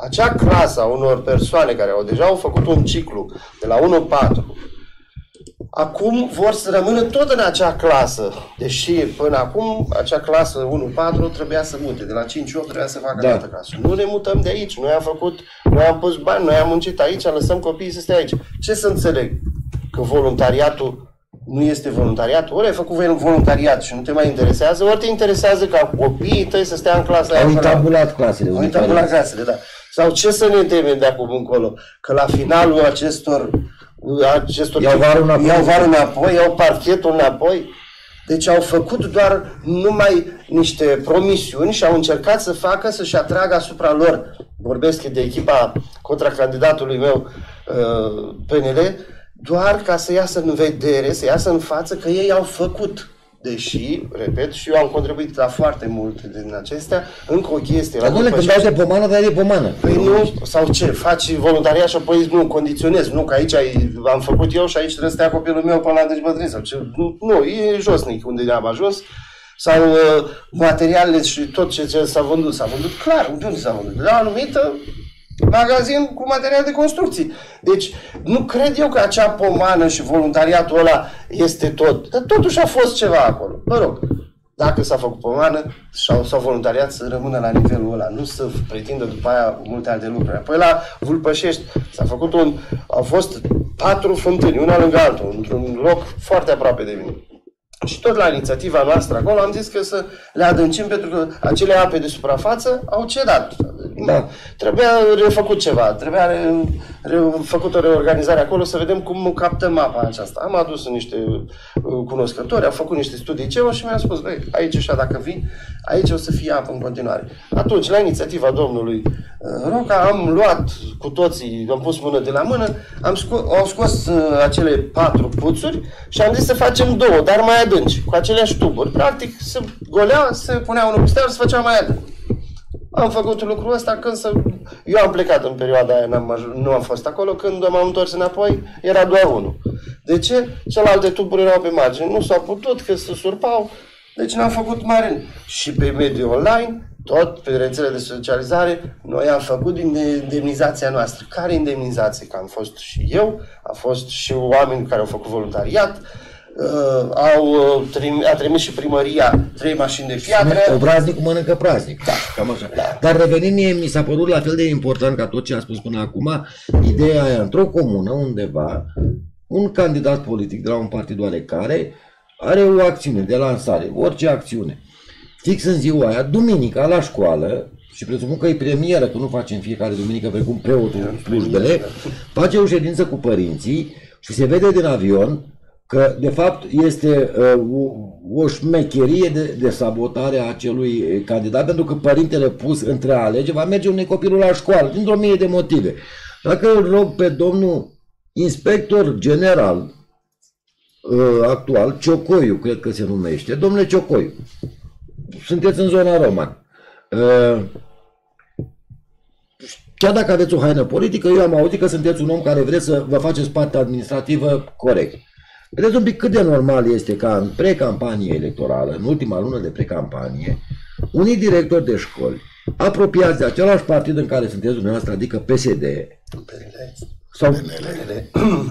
acea clasă a unor persoane care au deja au făcut un ciclu de la unu patru, acum vor să rămână tot în acea clasă, deși până acum acea clasă unu patru trebuia să mute, de la cinci opt trebuia să facă da. altă clasă. Nu ne mutăm de aici, noi am făcut, noi am pus bani, noi am muncit aici, lăsăm copiii să stea aici. Ce să înțeleg? Că voluntariatul nu este voluntariat? Ori ai făcut voluntariat și nu te mai interesează, ori te interesează ca copiii tăi să stea în clasă. Au intabulat clasele. Au intabulat clasele, da. Sau ce să ne temem de acum încolo? Că la finalul acestor... acestor iau varul înapoi, iau, varul înapoi, iau parchetul înapoi. Deci au făcut doar numai niște promisiuni și au încercat să facă, să-și atragă asupra lor. Vorbesc de echipa contra candidatului meu P N L, doar ca să iasă în vedere, să iasă în față că ei au făcut. Deși, repet, și eu am contribuit la foarte multe din acestea, încă o chestie. Dar domnule, când dai de pomană, dai de pomană. Păi nu, sau ce, faci voluntariat și apoi nu, condiționezi, nu, că aici am făcut eu și aici trebuie să stea copilul meu până la dezbătrân, sau ce, nu, nu, e josnic unde am ajuns, sau uh, materialele și tot ce, ce s-a vândut, s-a vândut, clar, unde s-a vândut, la anumită magazin cu material de construcții. Deci, nu cred eu că acea pomană și voluntariatul ăla este tot. Dar totuși a fost ceva acolo. Mă rog, dacă s-a făcut pomană sau, sau voluntariat, să rămână la nivelul ăla. Nu să pretindă după aia multe alte lucruri. Apoi la Vulpășești s-a făcut un... Au fost patru fântâni, una lângă altul, într-un loc foarte aproape de mine. Și tot la inițiativa noastră acolo am zis că să le adâncim pentru că acele ape de suprafață au cedat. Da. Trebuia refăcut ceva, trebuia re, re, făcut o reorganizare acolo să vedem cum captăm apa aceasta. Am adus niște cunoscători, am făcut niște studii C E O și mi-am spus, băi, aici așa dacă vin, aici o să fie apă în continuare. Atunci, la inițiativa domnului Roca, am luat cu toții, am pus mână de la mână, am scos, au scos acele patru puțuri și am zis să facem două, dar mai adânci, cu aceleași tuburi. Practic, se golea, se punea unul peste altul, se făcea mai adânc. Am făcut lucrul ăsta când să... Eu am plecat în perioada aia, -am, nu am fost acolo. Când m-am întors înapoi, era doar unul. De ce? Celelalte tuburi erau pe margine. Nu s-au putut, că se surpau. Deci n-am făcut mare. Și pe mediul online, tot pe rețele de socializare, noi am făcut indemnizația noastră. Care indemnizație? Că am fost și eu, am fost și oameni care au făcut voluntariat, Uh, au trim, a trimis și primăria trei mașini de fiatră. Obraznicul mănâncă praznic. Da, cam așa. Da. Dar revenind, mie mi s-a părut la fel de important ca tot ce a spus până acum, ideea aia într-o comună undeva, un candidat politic de la un partid oarecare are o acțiune de lansare, orice acțiune. Fix în ziua aia, duminica la școală, și presupun că e premieră, că nu facem fiecare duminică precum preotul slujbele, face o ședință cu părinții și se vede din avion că, de fapt, este uh, o, o șmecherie de, de sabotare a acelui candidat, pentru că părintele pus între alegeri va merge unui copilul la școală, dintr-o mie de motive. Dacă îl rog pe domnul inspector general uh, actual, Ciocoiu, cred că se numește, domnule Ciocoiu, sunteți în zona Roman. Uh, Chiar dacă aveți o haină politică, eu am auzit că sunteți un om care vreți să vă faceți partea administrativă corect. Vedeți un pic cât de normal este ca în precampanie electorală, în ultima lună de precampanie, unii directori de școli apropiați de același partid în care sunteți dumneavoastră, adică P S D. Sau P N L.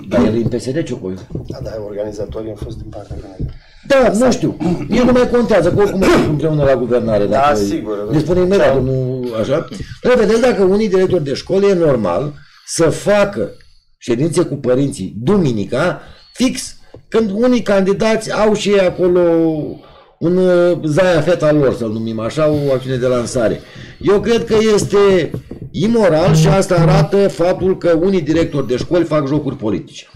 Dar el e în P S D, Ciocoiu. Da, dar organizatorii au fost din partea P N L. Da, nu știu. El nu mai contează, că oricum împreună la guvernare. Da, sigur. Ne spune imediat, domnul, așa. Dar vedeți dacă unii directori de școli e normal să facă ședințe cu părinții duminica, fix când unii candidați au și ei acolo un Zaia Feta lor, să-l numim așa, o acțiune de lansare. Eu cred că este imoral și asta arată faptul că unii directori de școli fac jocuri politice.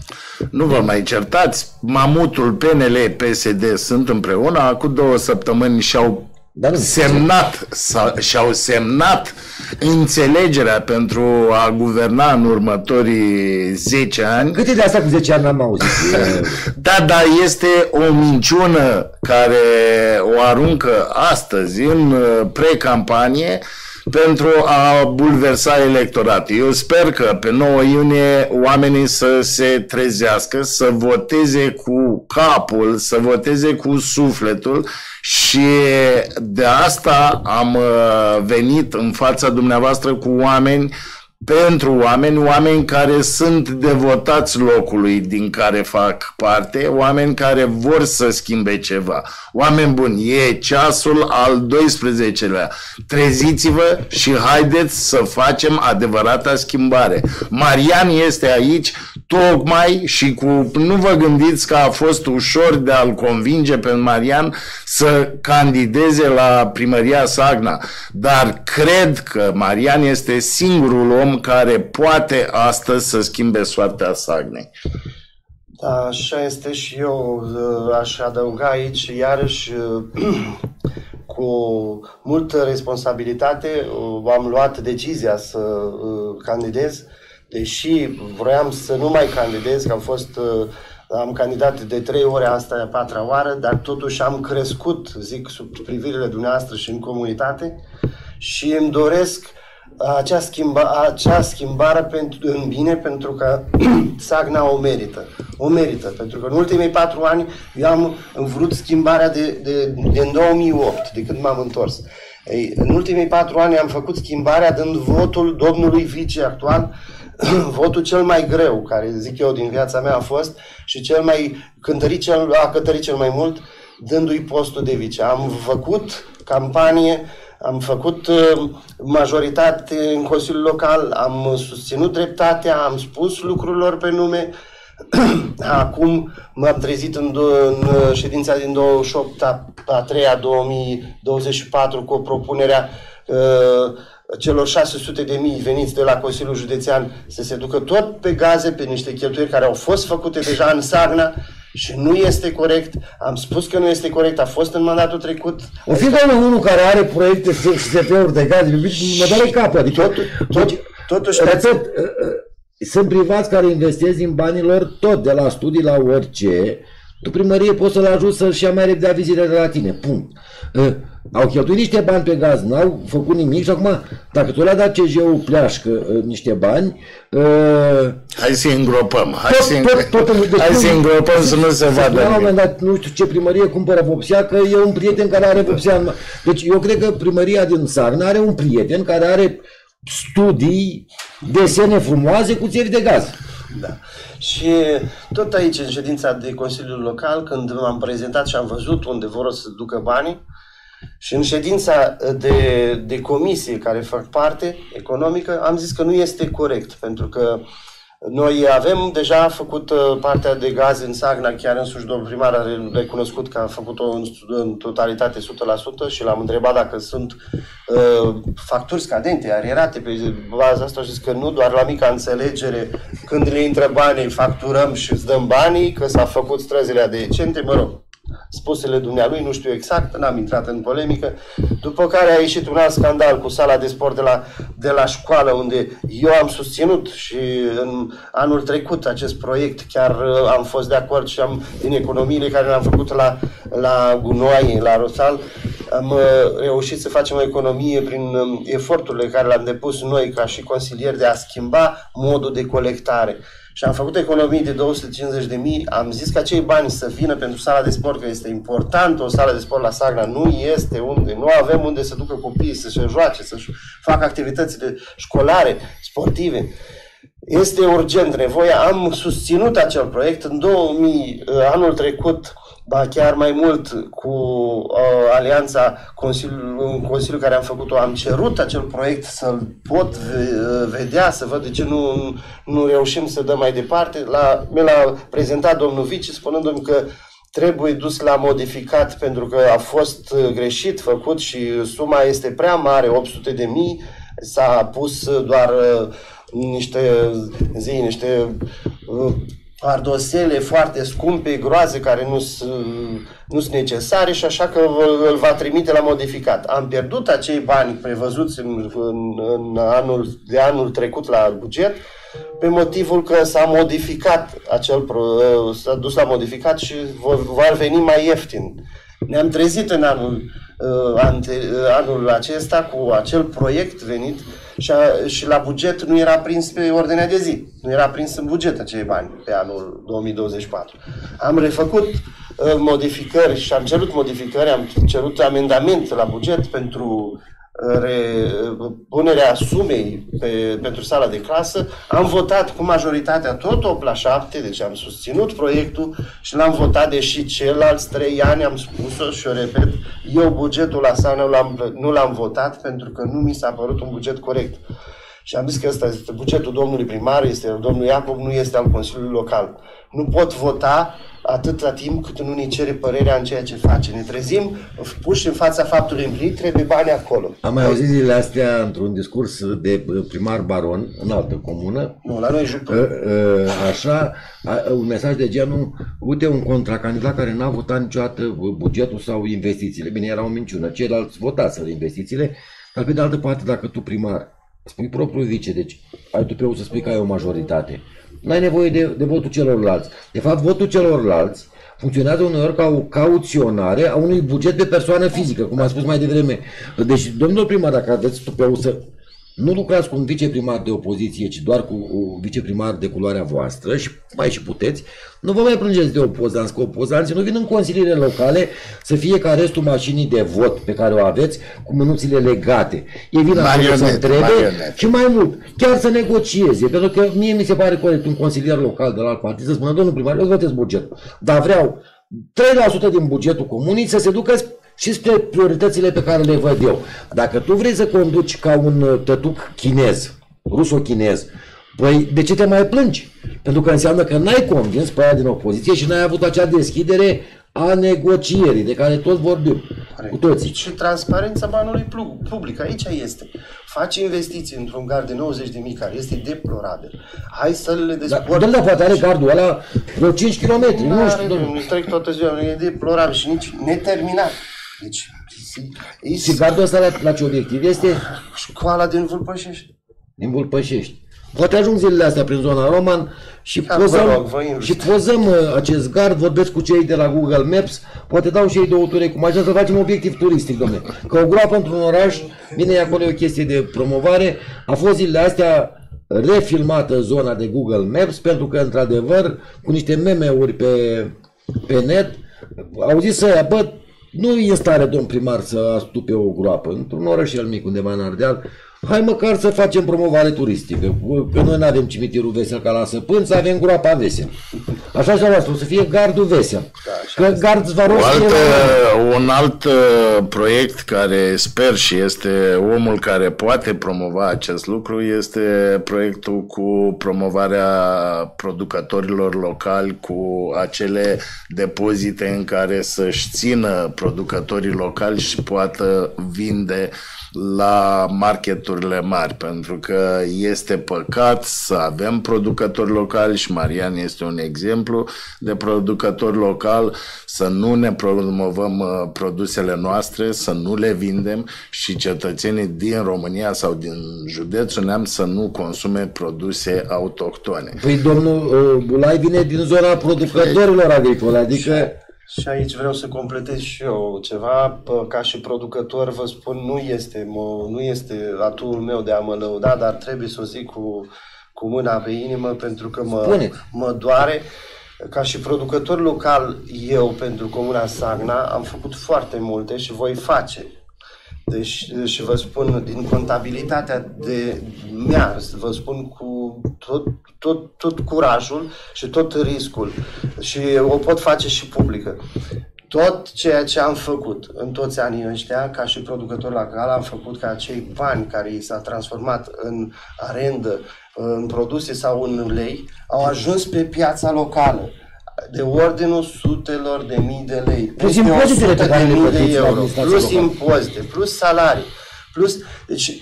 Nu vă mai certați, mamutul P N L P S D sunt împreună, acum două săptămâni și-au semnat, și-au semnat înțelegerea pentru a guverna în următorii zece ani. Cât e de asta cu zece ani n-am auzit? Da, dar este o minciună care o aruncă astăzi în precampanie pentru a bulversa electoratul. Eu sper că pe nouă iunie oamenii să se trezească, să voteze cu capul, să voteze cu sufletul și de asta am venit în fața dumneavoastră cu oameni, pentru oameni, oameni care sunt devotați locului din care fac parte, oameni care vor să schimbe ceva. Oameni buni, e ceasul al doisprezecelea. Treziți-vă și haideți să facem adevărata schimbare. Marian este aici tocmai și cu... Nu vă gândiți că a fost ușor de a-l convinge pe Marian să candideze la primăria Sagna, dar cred că Marian este singurul om care poate astăzi să schimbe soarta Sagnei. Da, așa este și eu aș adăuga aici iarăși cu multă responsabilitate am luat decizia să candidez, deși vroiam să nu mai candidez, că am fost, am candidat de trei ore, asta e a patra oară, dar totuși am crescut, zic, sub privirile dumneavoastră și în comunitate și îmi doresc Acea, schimba, acea schimbare pentru, în bine, pentru că Sagna o merită. O merită, pentru că în ultimii patru ani eu am vrut schimbarea de, de, de două mii opt, de când m-am întors. Ei, în ultimii patru ani am făcut schimbarea dând votul domnului vice actual, votul cel mai greu, care zic eu din viața mea a fost, și cel mai cântărit cel, a cântărit cel mai mult, dându-i postul de vice. Am făcut campanie, am făcut majoritate în Consiliul Local, am susținut dreptatea, am spus lucrurilor pe nume. Acum m-am trezit în, în ședința din douăzeci și opt a treia două mii douăzeci și patru cu propunerea uh, celor șase sute de mii veniți de la Consiliul Județean să se ducă tot pe gaze, pe niște cheltuieli care au fost făcute deja în Sagna. Și nu este corect, am spus că nu este corect, a fost în mandatul trecut. O fi doar unul care are proiecte S P-uri de gaz, mă doare capul, adică tot, tot, tot, totuși repet, sunt privați care investesc din banii lor tot, de la studii la orice. Tu primărie poți să-l ajut să-și ia mai repede vizitele de la tine, punct. Au cheltuit niște bani pe gaz, n-au făcut nimic și acum, dacă tu le-a dat C J-ul pleașcă niște bani... Hai să-i îngropăm, hai să-i îngropăm să nu se vadă. La un moment dat, nu știu ce primărie cumpără vopsea, că e un prieten care are vopsea. Deci eu cred că primăria din Sagna are un prieten care are studii, desene frumoase cu țevi de gaz. Da. Și tot aici, în ședința de Consiliul Local, când m-am prezentat și am văzut unde vor să ducă banii, și în ședința de, de comisie care fac parte economică, am zis că nu este corect, pentru că noi avem deja făcut partea de gaz în Sagna, chiar însuși domnul primar a recunoscut că a făcut-o în, în totalitate o sută la sută și l-am întrebat dacă sunt uh, facturi scadente, arierate pe baza asta și zic că nu, doar la mica înțelegere, când le intră banii, facturăm și îți dăm banii, că s-a făcut străzile adecente, mă rog, spusele dumnealui, nu știu exact, n-am intrat în polemică, după care a ieșit un alt scandal cu sala de sport de la, de la școală, unde eu am susținut și în anul trecut acest proiect, chiar am fost de acord și am, din economiile care le-am făcut la, la gunoi, la Rosal, am reușit să facem o economie prin eforturile care le-am depus noi ca și consilieri de a schimba modul de colectare. Și am făcut economii de două sute cincizeci de mii, am zis că acei bani să vină pentru sala de sport, că este important, o sală de sport la Sagna nu este unde, nu avem unde să ducă copiii să se joace, să facă activitățile școlare, sportive. Este urgent nevoia, am susținut acel proiect în două mii, anul trecut, ba chiar mai mult cu uh, alianța Consiliului, Consiliul care am făcut-o, am cerut acel proiect să-l pot vedea, să văd de ce nu, nu reușim să dăm mai departe. Mi l-a prezentat domnul vice spunându-mi că trebuie dus la modificat pentru că a fost greșit făcut și suma este prea mare, opt sute de mii, s-a pus doar niște zi, niște ardosele foarte scumpe, groaze, care nu sunt necesare și așa că îl va trimite la modificat. Am pierdut acei bani prevăzuți în, în, în anul, de anul trecut la buget, pe motivul că s-a modificat acel, s-a dus la modificat și va veni mai ieftin. Ne-am trezit în anul, anul acesta cu acel proiect venit și, a, și la buget nu era prins pe ordinea de zi. Nu era prins în buget acei bani pe anul două mii douăzeci și patru. Am refăcut modificări și am cerut modificări, am cerut amendament la buget pentru punerea sumei pe, pentru sala de clasă. Am votat cu majoritatea tot opt la șapte, deci am susținut proiectul și l-am votat, deși ceilalți trei ani am spus-o și o repet, eu bugetul la Sagna nu l-am votat pentru că nu mi s-a părut un buget corect. Și am zis că ăsta este bugetul domnului primar, este domnul Iacob, nu este al Consiliului Local. Nu pot vota atâta timp cât nu ne cere părerea în ceea ce face. Ne trezim puși în fața faptului împlinit, trebuie bani acolo. Am mai auzit zilele astea într-un discurs de primar baron în altă comună. Nu, la noi jucăm. Așa, un mesaj de genul, uite un contracandidat care n-a votat niciodată bugetul sau investițiile. Bine, era o minciună. Ceilalți votaseră investițiile, dar pe de altă parte, dacă tu primar spui propriu vice, deci ai tu pe să spui că ai o majoritate. N-ai nevoie de, de votul celorlalți. De fapt, votul celorlalți funcționează uneori ca o cauționare a unui buget de persoană fizică, cum am spus mai devreme. Deci, domnul primar, dacă aveți tu să nu lucrați cu un viceprimar de opoziție, ci doar cu un viceprimar de culoarea voastră și mai și puteți, nu vă mai plângeți de opozanți, că opozanții nu vin în consiliile locale să fie ca restul mașinii de vot pe care o aveți cu mânuțile legate. E vina să întrebe și mai mult, chiar să negocieze, pentru că mie mi se pare corect un consilier local de la alt partid să spună, domnul primar, eu votez bugetul, dar vreau trei la sută din bugetul comunii să se ducă și spre prioritățile pe care le văd eu. Dacă tu vrei să conduci ca un tătuc chinez, ruso-chinez, păi de ce te mai plângi? Pentru că înseamnă că n-ai convins pe aia din opoziție și n-ai avut acea deschidere a negocierii de care tot vorbim, cu toții. Și transparența banului public, aici este. Faci investiții într-un gard de nouăzeci de mii care este deplorabil. Hai să le desport. Dar da, poate are gardul ăla vreo cinci kilometri, nu știu. Nu trec toată ziua, e deplorabil și nici neterminat. Deci, și gardul ăsta la, la ce obiectiv este? Școala din Vulpășești. Din Vulpășești. Poate ajung zilele astea prin zona Roman și pozăm, vă rog, vă și pozăm acest gard, vorbesc cu cei de la Google Maps, poate dau și ei două ture cu mașina, să facem obiectiv turistic, domnule. Că o groapă într-un oraș, bine, acolo e o chestie de promovare, a fost zilele astea refilmată zona de Google Maps, pentru că, într-adevăr, cu niște meme-uri pe, pe net, au zis să aia, bă, nu e în stare, domn primar, să astupe o groapă într-un orășel mic undeva în Ardeal. Hai măcar să facem promovare turistică. Că noi nu avem cimitirul Vesel ca la Săpân, să avem groapa Vesel. Așa și-a spus, să fie gardul Vesel. Da, că gard Svarovski e... Un alt uh, proiect care sper și este omul care poate promova acest lucru este proiectul cu promovarea producătorilor locali cu acele depozite în care să-și țină producătorii locali și poată vinde la marketurile mari, pentru că este păcat să avem producători locali și Marian este un exemplu de producător local, să nu ne promovăm produsele noastre, să nu le vindem și cetățenii din România sau din județul Neamț să nu consume produse autohtone. Păi domnul Bulai vine din zona producătorilor agricole, adică... Și aici vreau să completez și eu ceva, ca și producător vă spun, nu este, mă, nu este atul meu de a mă lăuda, dar trebuie să o zic cu, cu mâna pe inimă pentru că mă, mă doare. Ca și producător local, eu pentru Comuna Sagna am făcut foarte multe și voi face. Deci, și vă spun, din contabilitatea de mea, vă spun cu tot, tot, tot curajul și tot riscul și o pot face și publică. Tot ceea ce am făcut în toți anii ăștia, ca și producător local, am făcut ca acei bani care i s-a transformat în arendă, în produse sau în ulei, au ajuns pe piața locală. de ordinul sutelor de mii de lei, plus impozitele de, de mii de euro, plus impozite, plus salarii, plus, deci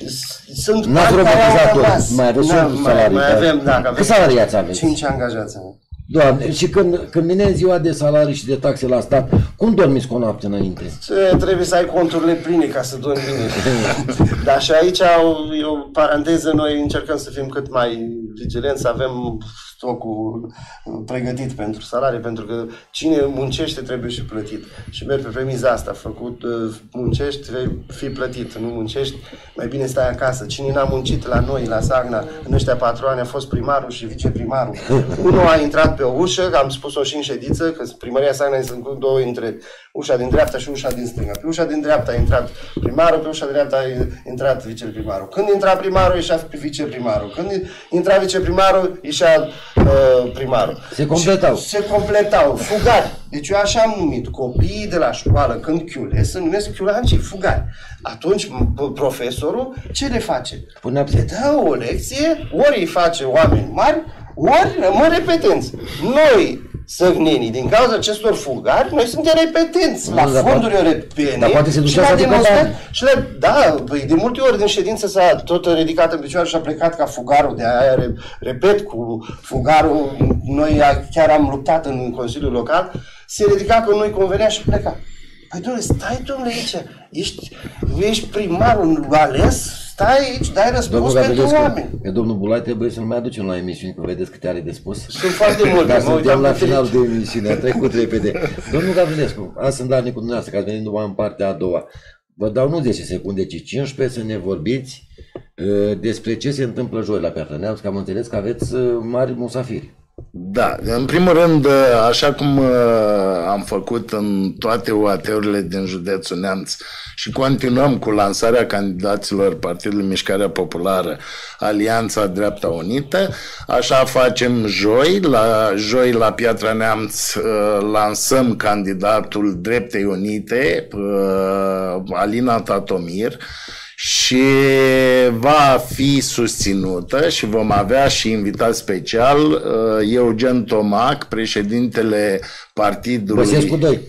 sunt... N-ați robotizat, mai răsum salarii. Mai avem, da, avem. Cât salarii ați aveți? Cinci angajați. Doamne, și când, când vine în ziua de salarii și de taxe la stat, cum dormiți cu o noapte înainte? Trebuie să ai conturile pline ca să dormi bine. Dar și aici, o, o paranteză, noi încercăm să fim cât mai vigilenți, să avem stocul pregătit pentru salarii, pentru că cine muncește trebuie și plătit. Și merg pe premiza asta, făcut, muncești, vei fi plătit, nu muncești, mai bine stai acasă. Cine n-a muncit la noi, la Sagna, în ăștia patru ani a fost primarul și viceprimarul. Unul a intrat pe o ușă, că am spus-o și în ședință, că primăria Sagna sunt cu două între ușa din dreapta și ușa din stânga. Pe ușa din dreapta a intrat primarul, pe ușa din dreapta a intrat viceprimarul. Când intra primarul, ieșea viceprimarul. Când intra viceprimarul, ieșea uh, primarul. Se completau. Și se completau. Fugari. Deci eu așa am numit copiii de la școală, când chiulesc, se numesc chiulancii, fugari. Atunci profesorul ce le face? Până le dă o lecție, ori îi face oameni mari, ori rămân repetenți. Noi, săvninii, din cauza acestor fugari, noi suntem repetenți la fonduri europene și la demonstrat. Și la, da, păi, de multe ori din ședință s-a tot ridicat în picioare și a plecat ca fugarul, de aia repet, cu fugarul, noi chiar am luptat în Consiliul Local, se ridica că nu-i convenea și pleca. Păi, dom'le, stai, dom'le, aici, ești, ești primarul ales, stai aici, dai răspuns pentru oameni. Că, că domnul Bulai trebuie să-l mai aducem la emisiuni, că vedeți câte are de spus. Sunt foarte multe. Dar suntem la final de emisiune, a trecut repede. Domnul Gavrilescu, azi sunt la cu dumneavoastră, că ați venit numai în partea a doua. Vă dau nu zece secunde, ci cincisprezece să ne vorbiți uh, despre ce se întâmplă joi la Piatra Neamț, că am înțeles că aveți uh, mari musafiri. Da, în primul rând, așa cum am făcut în toate O A T-urile din județul Neamț și continuăm cu lansarea candidaților Partidului Mișcarea Populară, Alianța Dreapta Unită, așa facem joi, la, joi la Piatra Neamț lansăm candidatul Dreptei Unite, Alina Tatomir, și va fi susținută și vom avea și invitat special Eugen Tomac, președintele partidului... Băsescu doi.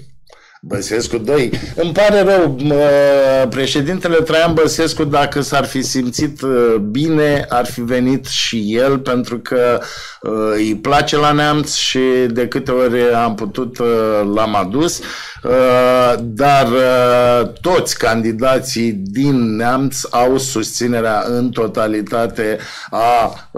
Băsescu doi. Îmi pare rău, președintele Traian Băsescu, dacă s-ar fi simțit bine, ar fi venit și el, pentru că îi place la Neamț și de câte ori am putut l-am adus. Dar toți candidații din Neamț au susținerea în totalitate a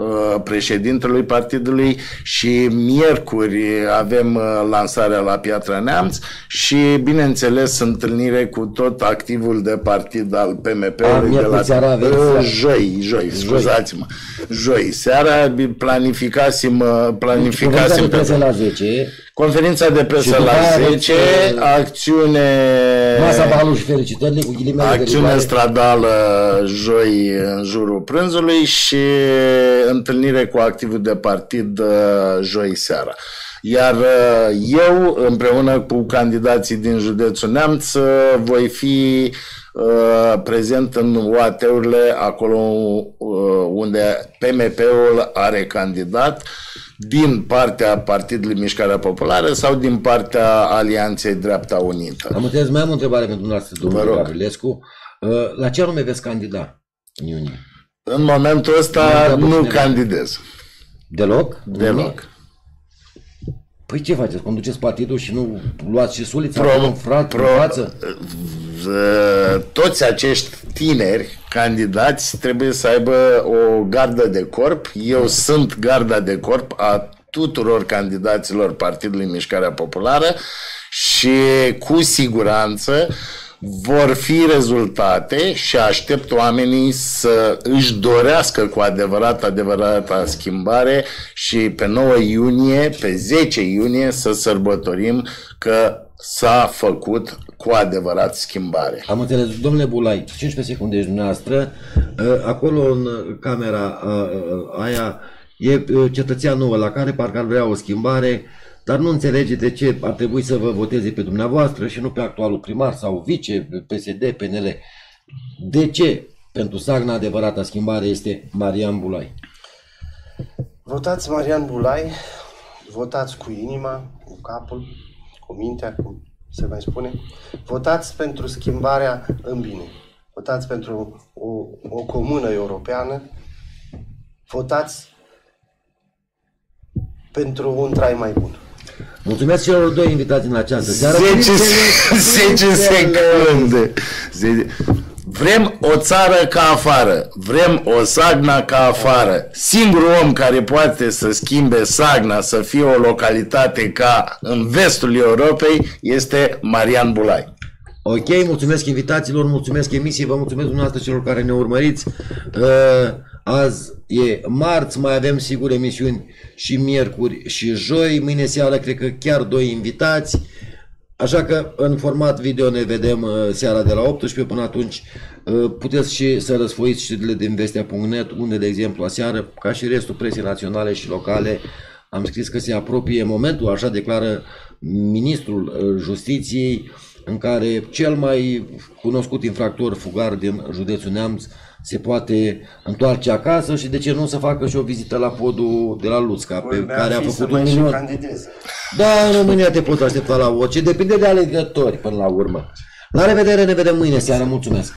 președintelui partidului și miercuri avem lansarea la Piatra Neamț și, bineînțeles, întâlnire cu tot activul de partid al P M P-ului de la seara, joi, joi, scuzați-mă, joi seara planificasem planificasem pe la zece. Conferința de presă la zece, acțiune, masa Bahalu și fericitările cu ghilimele de rigoare, acțiune stradală joi în jurul prânzului și întâlnire cu activul de partid joi seara. Iar eu, împreună cu candidații din județul Neamț, voi fi prezent în O A T-urile acolo unde P M P-ul are candidat din partea Partidului Mișcarea Populară sau din partea Alianței Dreapta Unită. Am înțeles, mai am o întrebare pentru dumneavoastră, domnul Gavrilescu. La ce anume veți candida în iunie? În momentul ăsta nu candidez. Deloc? Deloc. Păi ce faceți? Conduceți partidul și nu luați și sulița? Pro, frate, pro, toți acești tineri candidați trebuie să aibă o gardă de corp. Eu sunt garda de corp a tuturor candidaților Partidului Mișcarea Populară și cu siguranță vor fi rezultate și aștept oamenii să își dorească cu adevărat adevărata schimbare și pe nouă iunie, pe zece iunie să sărbătorim că s-a făcut cu adevărat schimbare. Am înțeles. Domnule Bulai, cincisprezece secunde dumneavoastră, acolo în camera aia e cetățeanul la care parcă ar vrea o schimbare, dar nu înțelege de ce ar trebui să vă voteze pe dumneavoastră și nu pe actualul primar sau vice, P S D, P N L. De ce pentru Sagna adevărata schimbare este Marian Bulai? Votați Marian Bulai, votați cu inima, cu capul, cu mintea, cum se mai spune. Votați pentru schimbarea în bine. Votați pentru o, o comună europeană. Votați pentru un trai mai bun. Mulțumesc celor doi invitați în această seară. zece secunde. Vrem o țară ca afară. Vrem o Sagna ca afară. Singurul om care poate să schimbe Sagna, să fie o localitate ca în vestul Europei, este Marian Bulai. Ok, mulțumesc invitațiilor, mulțumesc emisiei, vă mulțumesc dumneavoastră celor care ne urmăriți. Azi e marți, mai avem sigur emisiuni și miercuri și joi. Mâine seara cred că chiar doi invitați. Așa că în format video ne vedem seara de la optsprezece. Până atunci puteți și să răsfoiți știrile din vestea punct net, unde de exemplu aseară, ca și restul presei naționale și locale, am scris că se apropie momentul, așa declară ministrul Justiției, în care cel mai cunoscut infractor fugar din județul Neamț se poate întoarce acasă și de ce nu să facă și o vizită la podul de la Luțca, pe care a făcut un milion. Da, în România te poți aștepta la orice, depinde de alegători până la urmă. La revedere, ne vedem mâine seara, mulțumesc!